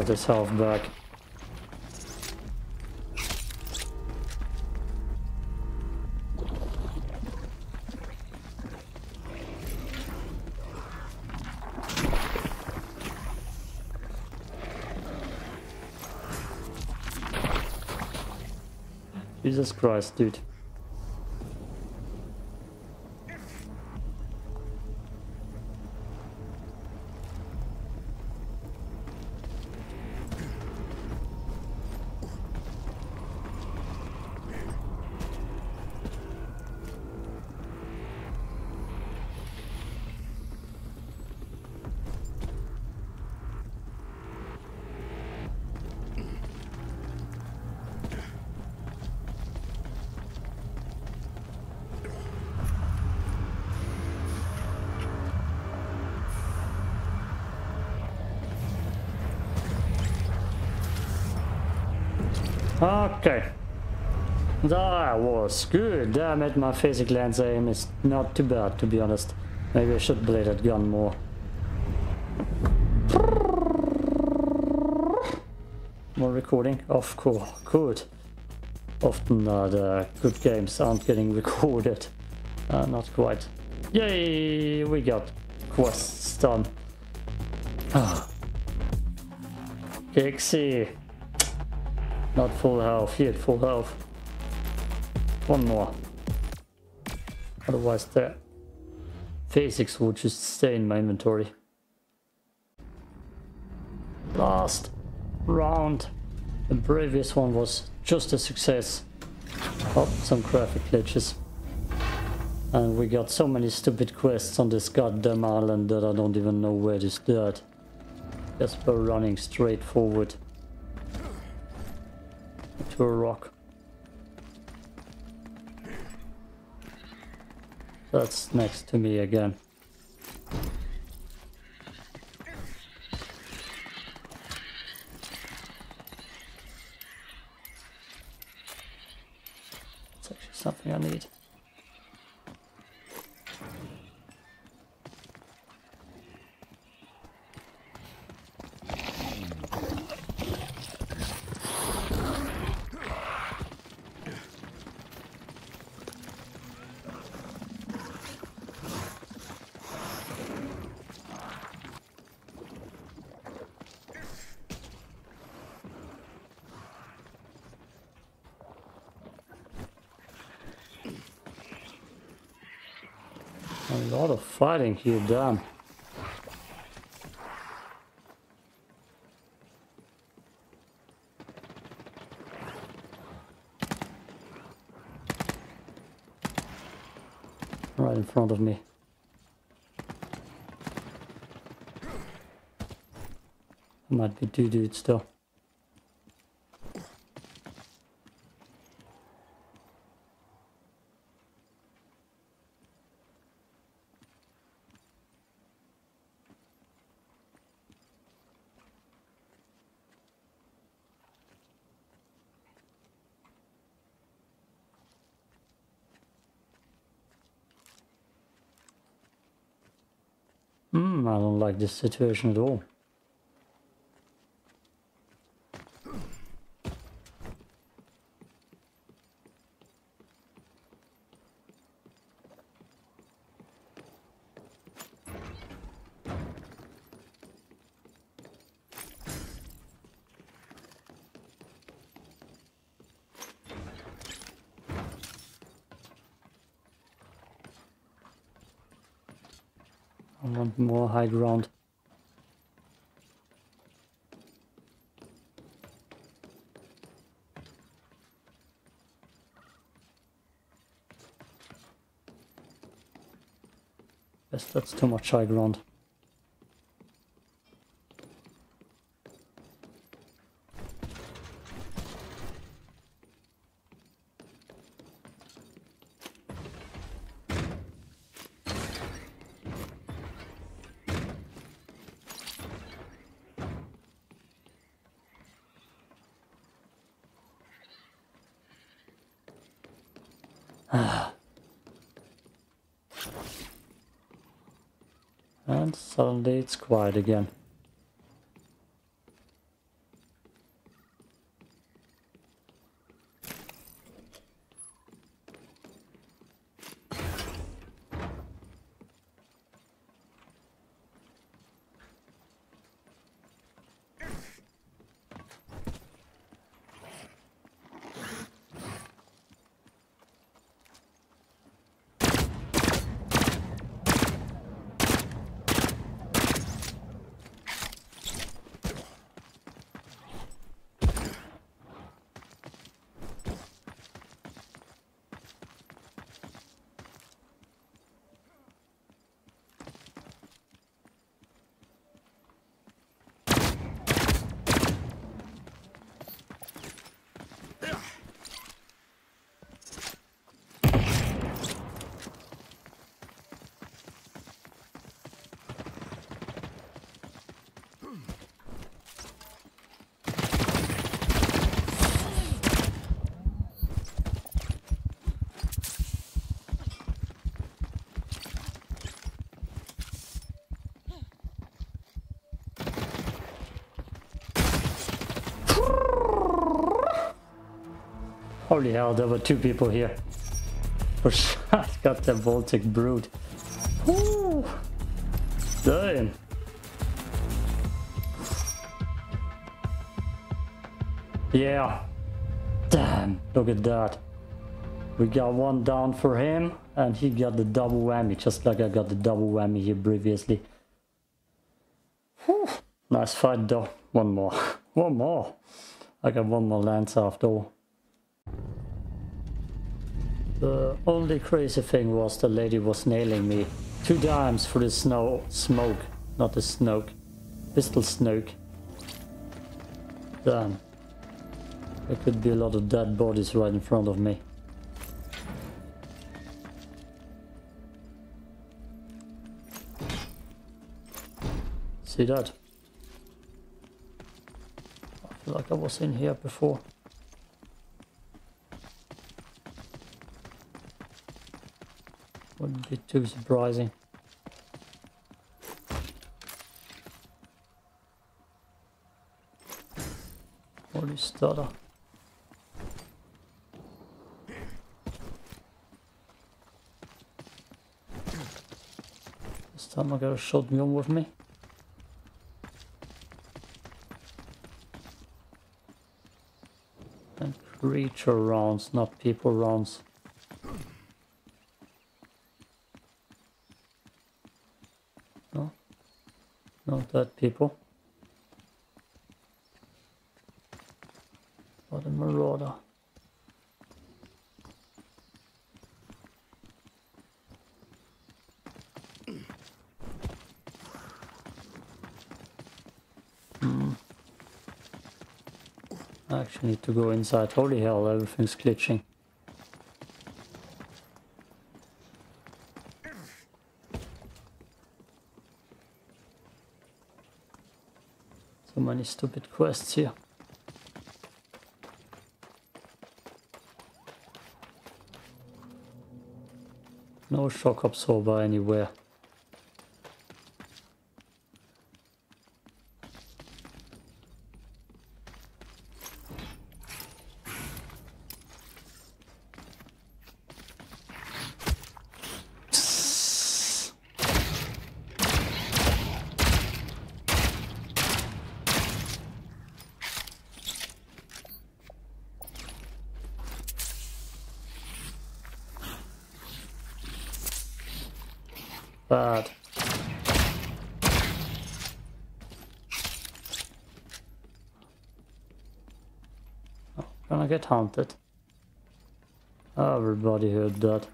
His health back. Jesus Christ, dude. Okay, that was good. Damn it, my Phasic Lancer aim is not too bad, to be honest. Maybe I should play that gun more. More recording? Of course, good. Often uh, the good games aren't getting recorded. Uh, not quite. Yay, we got quests done. Kixie. Not full health, he had full health. One more. Otherwise the Phasics will just stay in my inventory. Last round. The previous one was just a success. Oh, some graphic glitches. And we got so many stupid quests on this goddamn island that I don't even know where to start. Just by running straight forward. To a rock. That's next to me again. It's actually something I need. A lot of fighting here done. Right in front of me. There might be two dudes still. I don't like this situation at all. I want more high ground. Yes, that's too much high ground. And suddenly it's quiet again. Holy hell, there were two people here. For sure, I got the Baltic Brute. Woo! Damn! Yeah! Damn, look at that. We got one down for him, and he got the double whammy, just like I got the double whammy here previously. Whew. Nice fight though. One more. One more! I got one more lance after all. The only crazy thing was the lady was nailing me two times for the snow smoke, not the snoke, pistol snoke. Damn, there could be a lot of dead bodies right in front of me. See that? I feel like I was in here before. Wouldn't be too surprising. Holy stutter. This time I got a shotgun with me. And creature rounds, not people rounds. Not that people. What a marauder. Hmm. I actually need to go inside. Holy hell, everything's glitching. Many stupid quests here. No shock absorber anywhere. Bad. Gonna get haunted. Everybody heard that.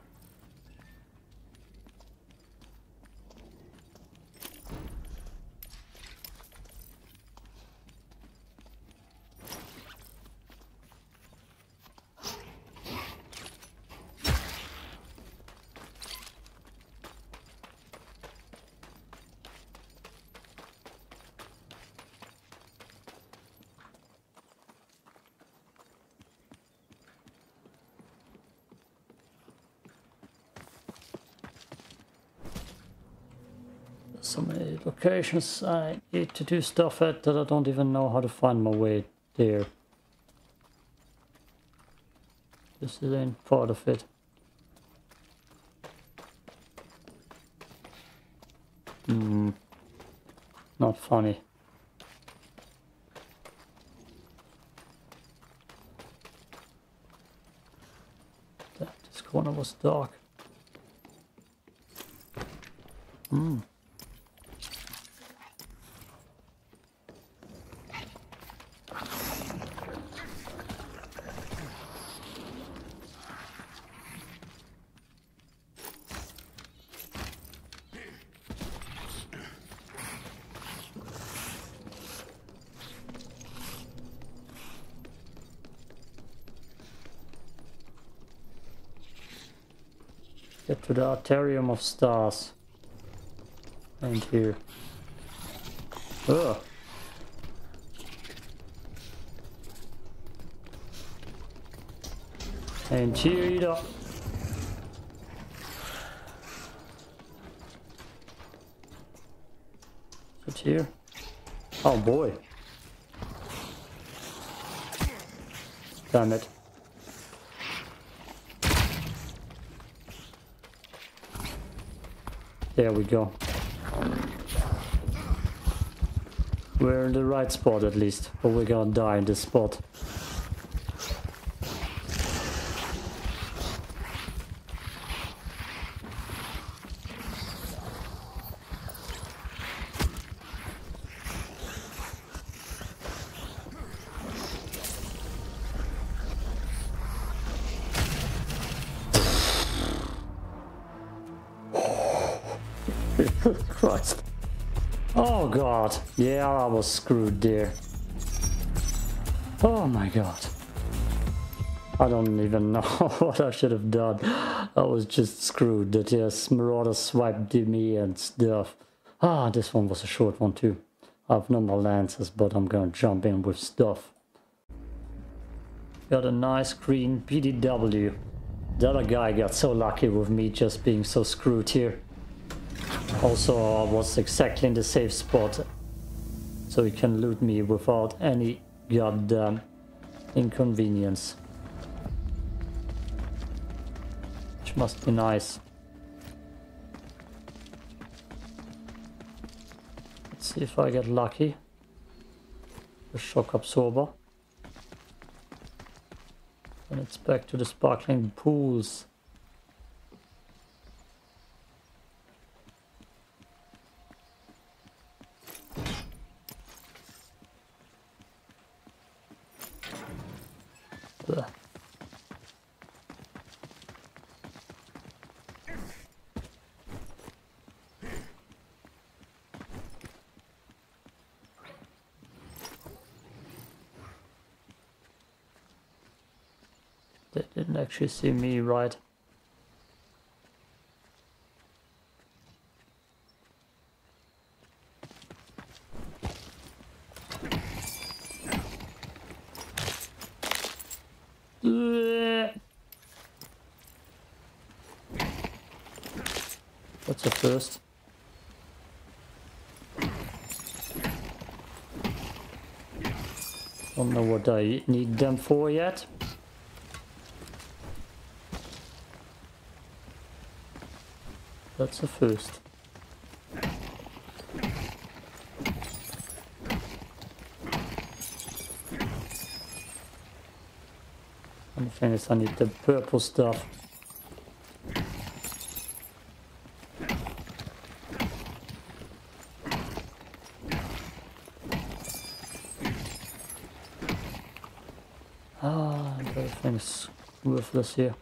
So many locations I need to do stuff at that I don't even know how to find my way there. This isn't part of it. Hmm. Not funny. Damn, this corner was dark. Hmm. Get to the Arterium of Stars. And here. Ugh. And here you go. It's here. Oh boy. Damn it. There we go. We're in the right spot at least, but we're gonna die in this spot. Christ. Oh god. Yeah, I was screwed there. Oh my god. I don't even know what I should have done. I was just screwed that yes, Marauder swiped me and stuff. Ah, this one was a short one too. I have no more lances, but I'm gonna jump in with stuff. Got a nice green P D W. The other guy got so lucky with me just being so screwed here. Also, I was exactly in the safe spot, so he can loot me without any goddamn inconvenience. Which must be nice. Let's see if I get lucky. The shock absorber. And it's back to the sparkling pools. They didn't actually see me, right? That's a first. Don't know what I need them for yet. That's a first. And the thing is, I need the purple stuff. Ah. Everything's worthless here.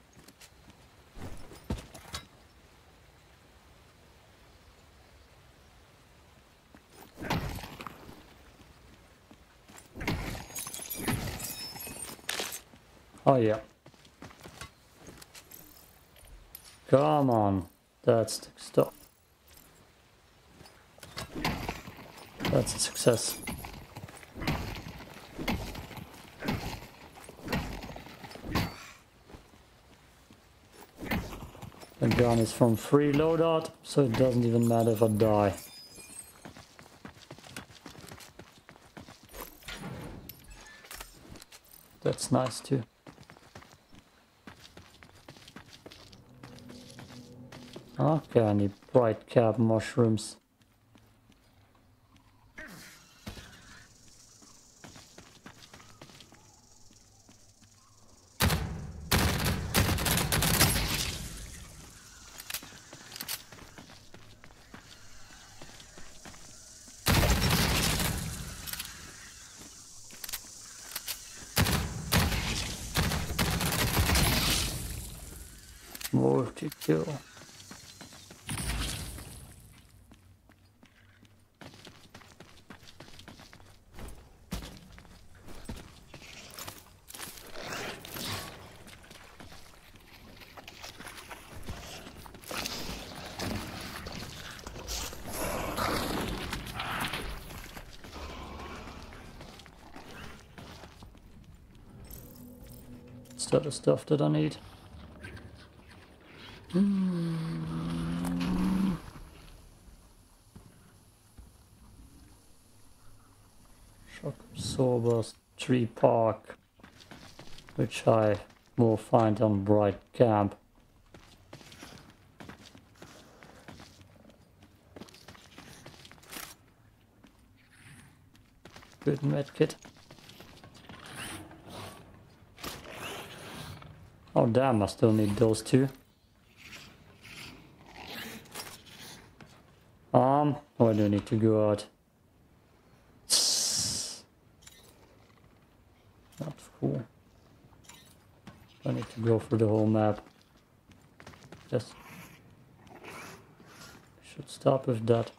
Oh yeah. Come on. That's the stuff. That's a success. The gun is from free loadout, so it doesn't even matter if I die. That's nice too. Okay, I need bright cap mushrooms. More to kill. Is that the stuff that I need? Mm. Shock absorbers, tree park, which I will find on Bright Camp. Good medkit. Oh damn, I still need those two. Um, oh, I don't need to go out. That's cool. I need to go for the whole map. Yes. Should stop with that.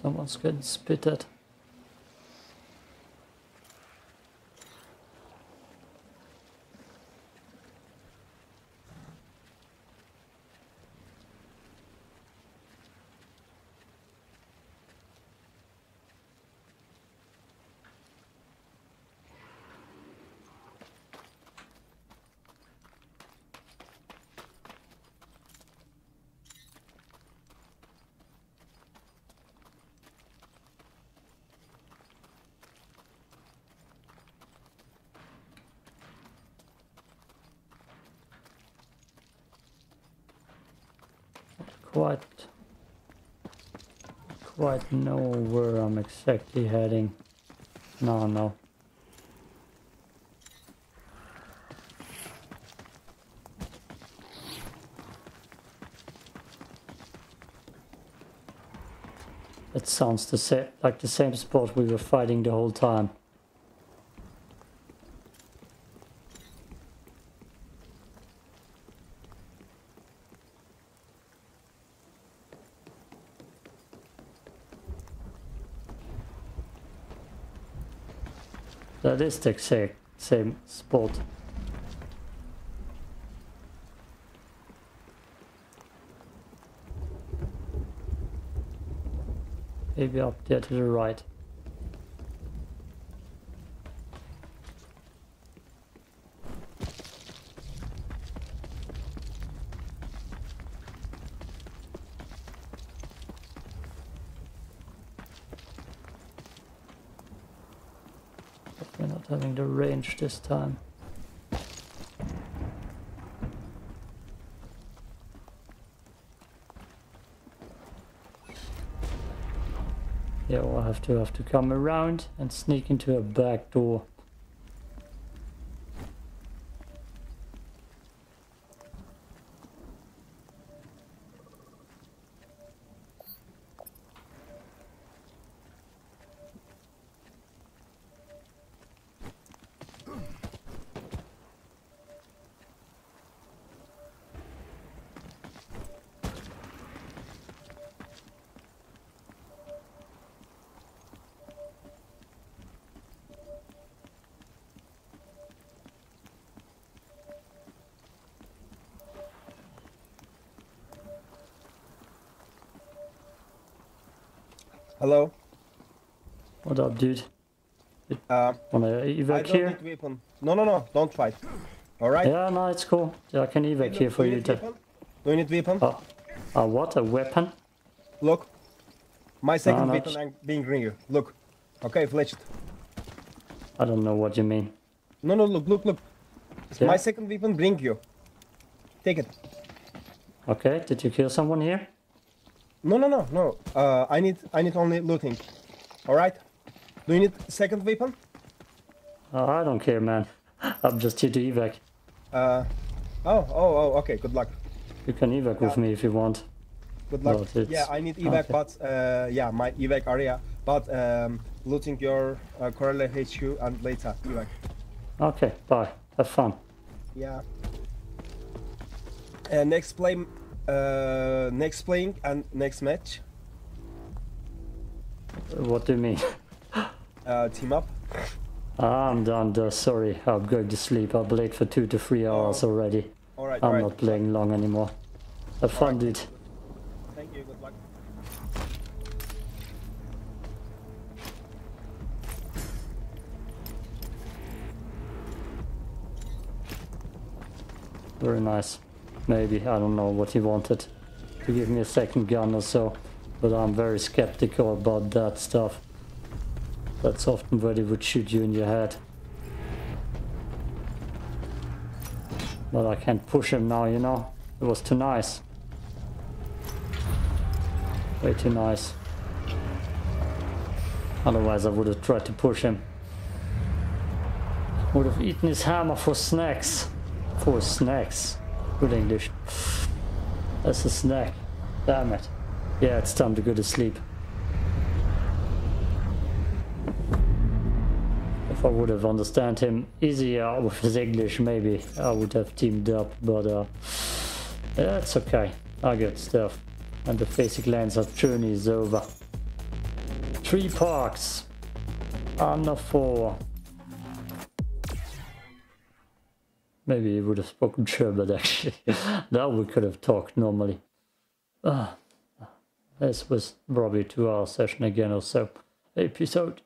Someone's getting spit at. Quite, quite know where I'm exactly heading. No, no. It sounds the same, like the same spot we were fighting the whole time. That is the exact same spot. Maybe up there to the right. Having the range this time. have to have to come around and sneak into a back door. Hello. What up, dude? Uh, Wanna evac here? I don't need weapon. No, no, no! Don't fight. All right. Yeah, no, it's cool. I can evac here for you. Do you need weapon? Oh, uh, what? A weapon? Look, my second no, weapon. I'm being green. Look. Okay, fletched. I don't know what you mean. No, no, look, look, look. It's yeah. My second weapon. Bring you. Take it. Okay. Did you kill someone here? No, no, no, no. Uh, I need, I need only looting. All right. Do you need second weapon? Uh, I don't care, man. I'm just here to evac. Uh, oh, oh, oh. Okay. Good luck. You can evac yeah. with me if you want. Good luck. Yeah, I need evac, okay. but uh, yeah, my evac area. But um, looting your uh, Corrale H Q and later evac. Okay. Bye. Have fun. Yeah. Uh, next play. Uh, next playing and next match. What do you mean? uh, team up. I'm done. Uh, sorry, I'm going to sleep. I've played for two to three hours oh. already. All right, I'm all right. not playing long anymore. Have fun, right. dude. Thank you. Good luck. Very nice. Maybe, I don't know what he wanted to give me a second gun or so, but I'm very skeptical about that stuff. That's often where they would shoot you in your head. But I can't push him now, you know? It was too nice. Way too nice. Otherwise I would have tried to push him. Would have eaten his hammer for snacks. For snacks. Good English. That's a snack. Damn it. Yeah, it's time to go to sleep. If I would have understood him easier with his English, maybe I would have teamed up, but uh, that's okay. I got stuff. And the Phasic Lancers journey is over. Three parks. Under four. Maybe he would have spoken German, actually. Now we could have talked normally. Uh, this was probably a two hour session again or so. Episode.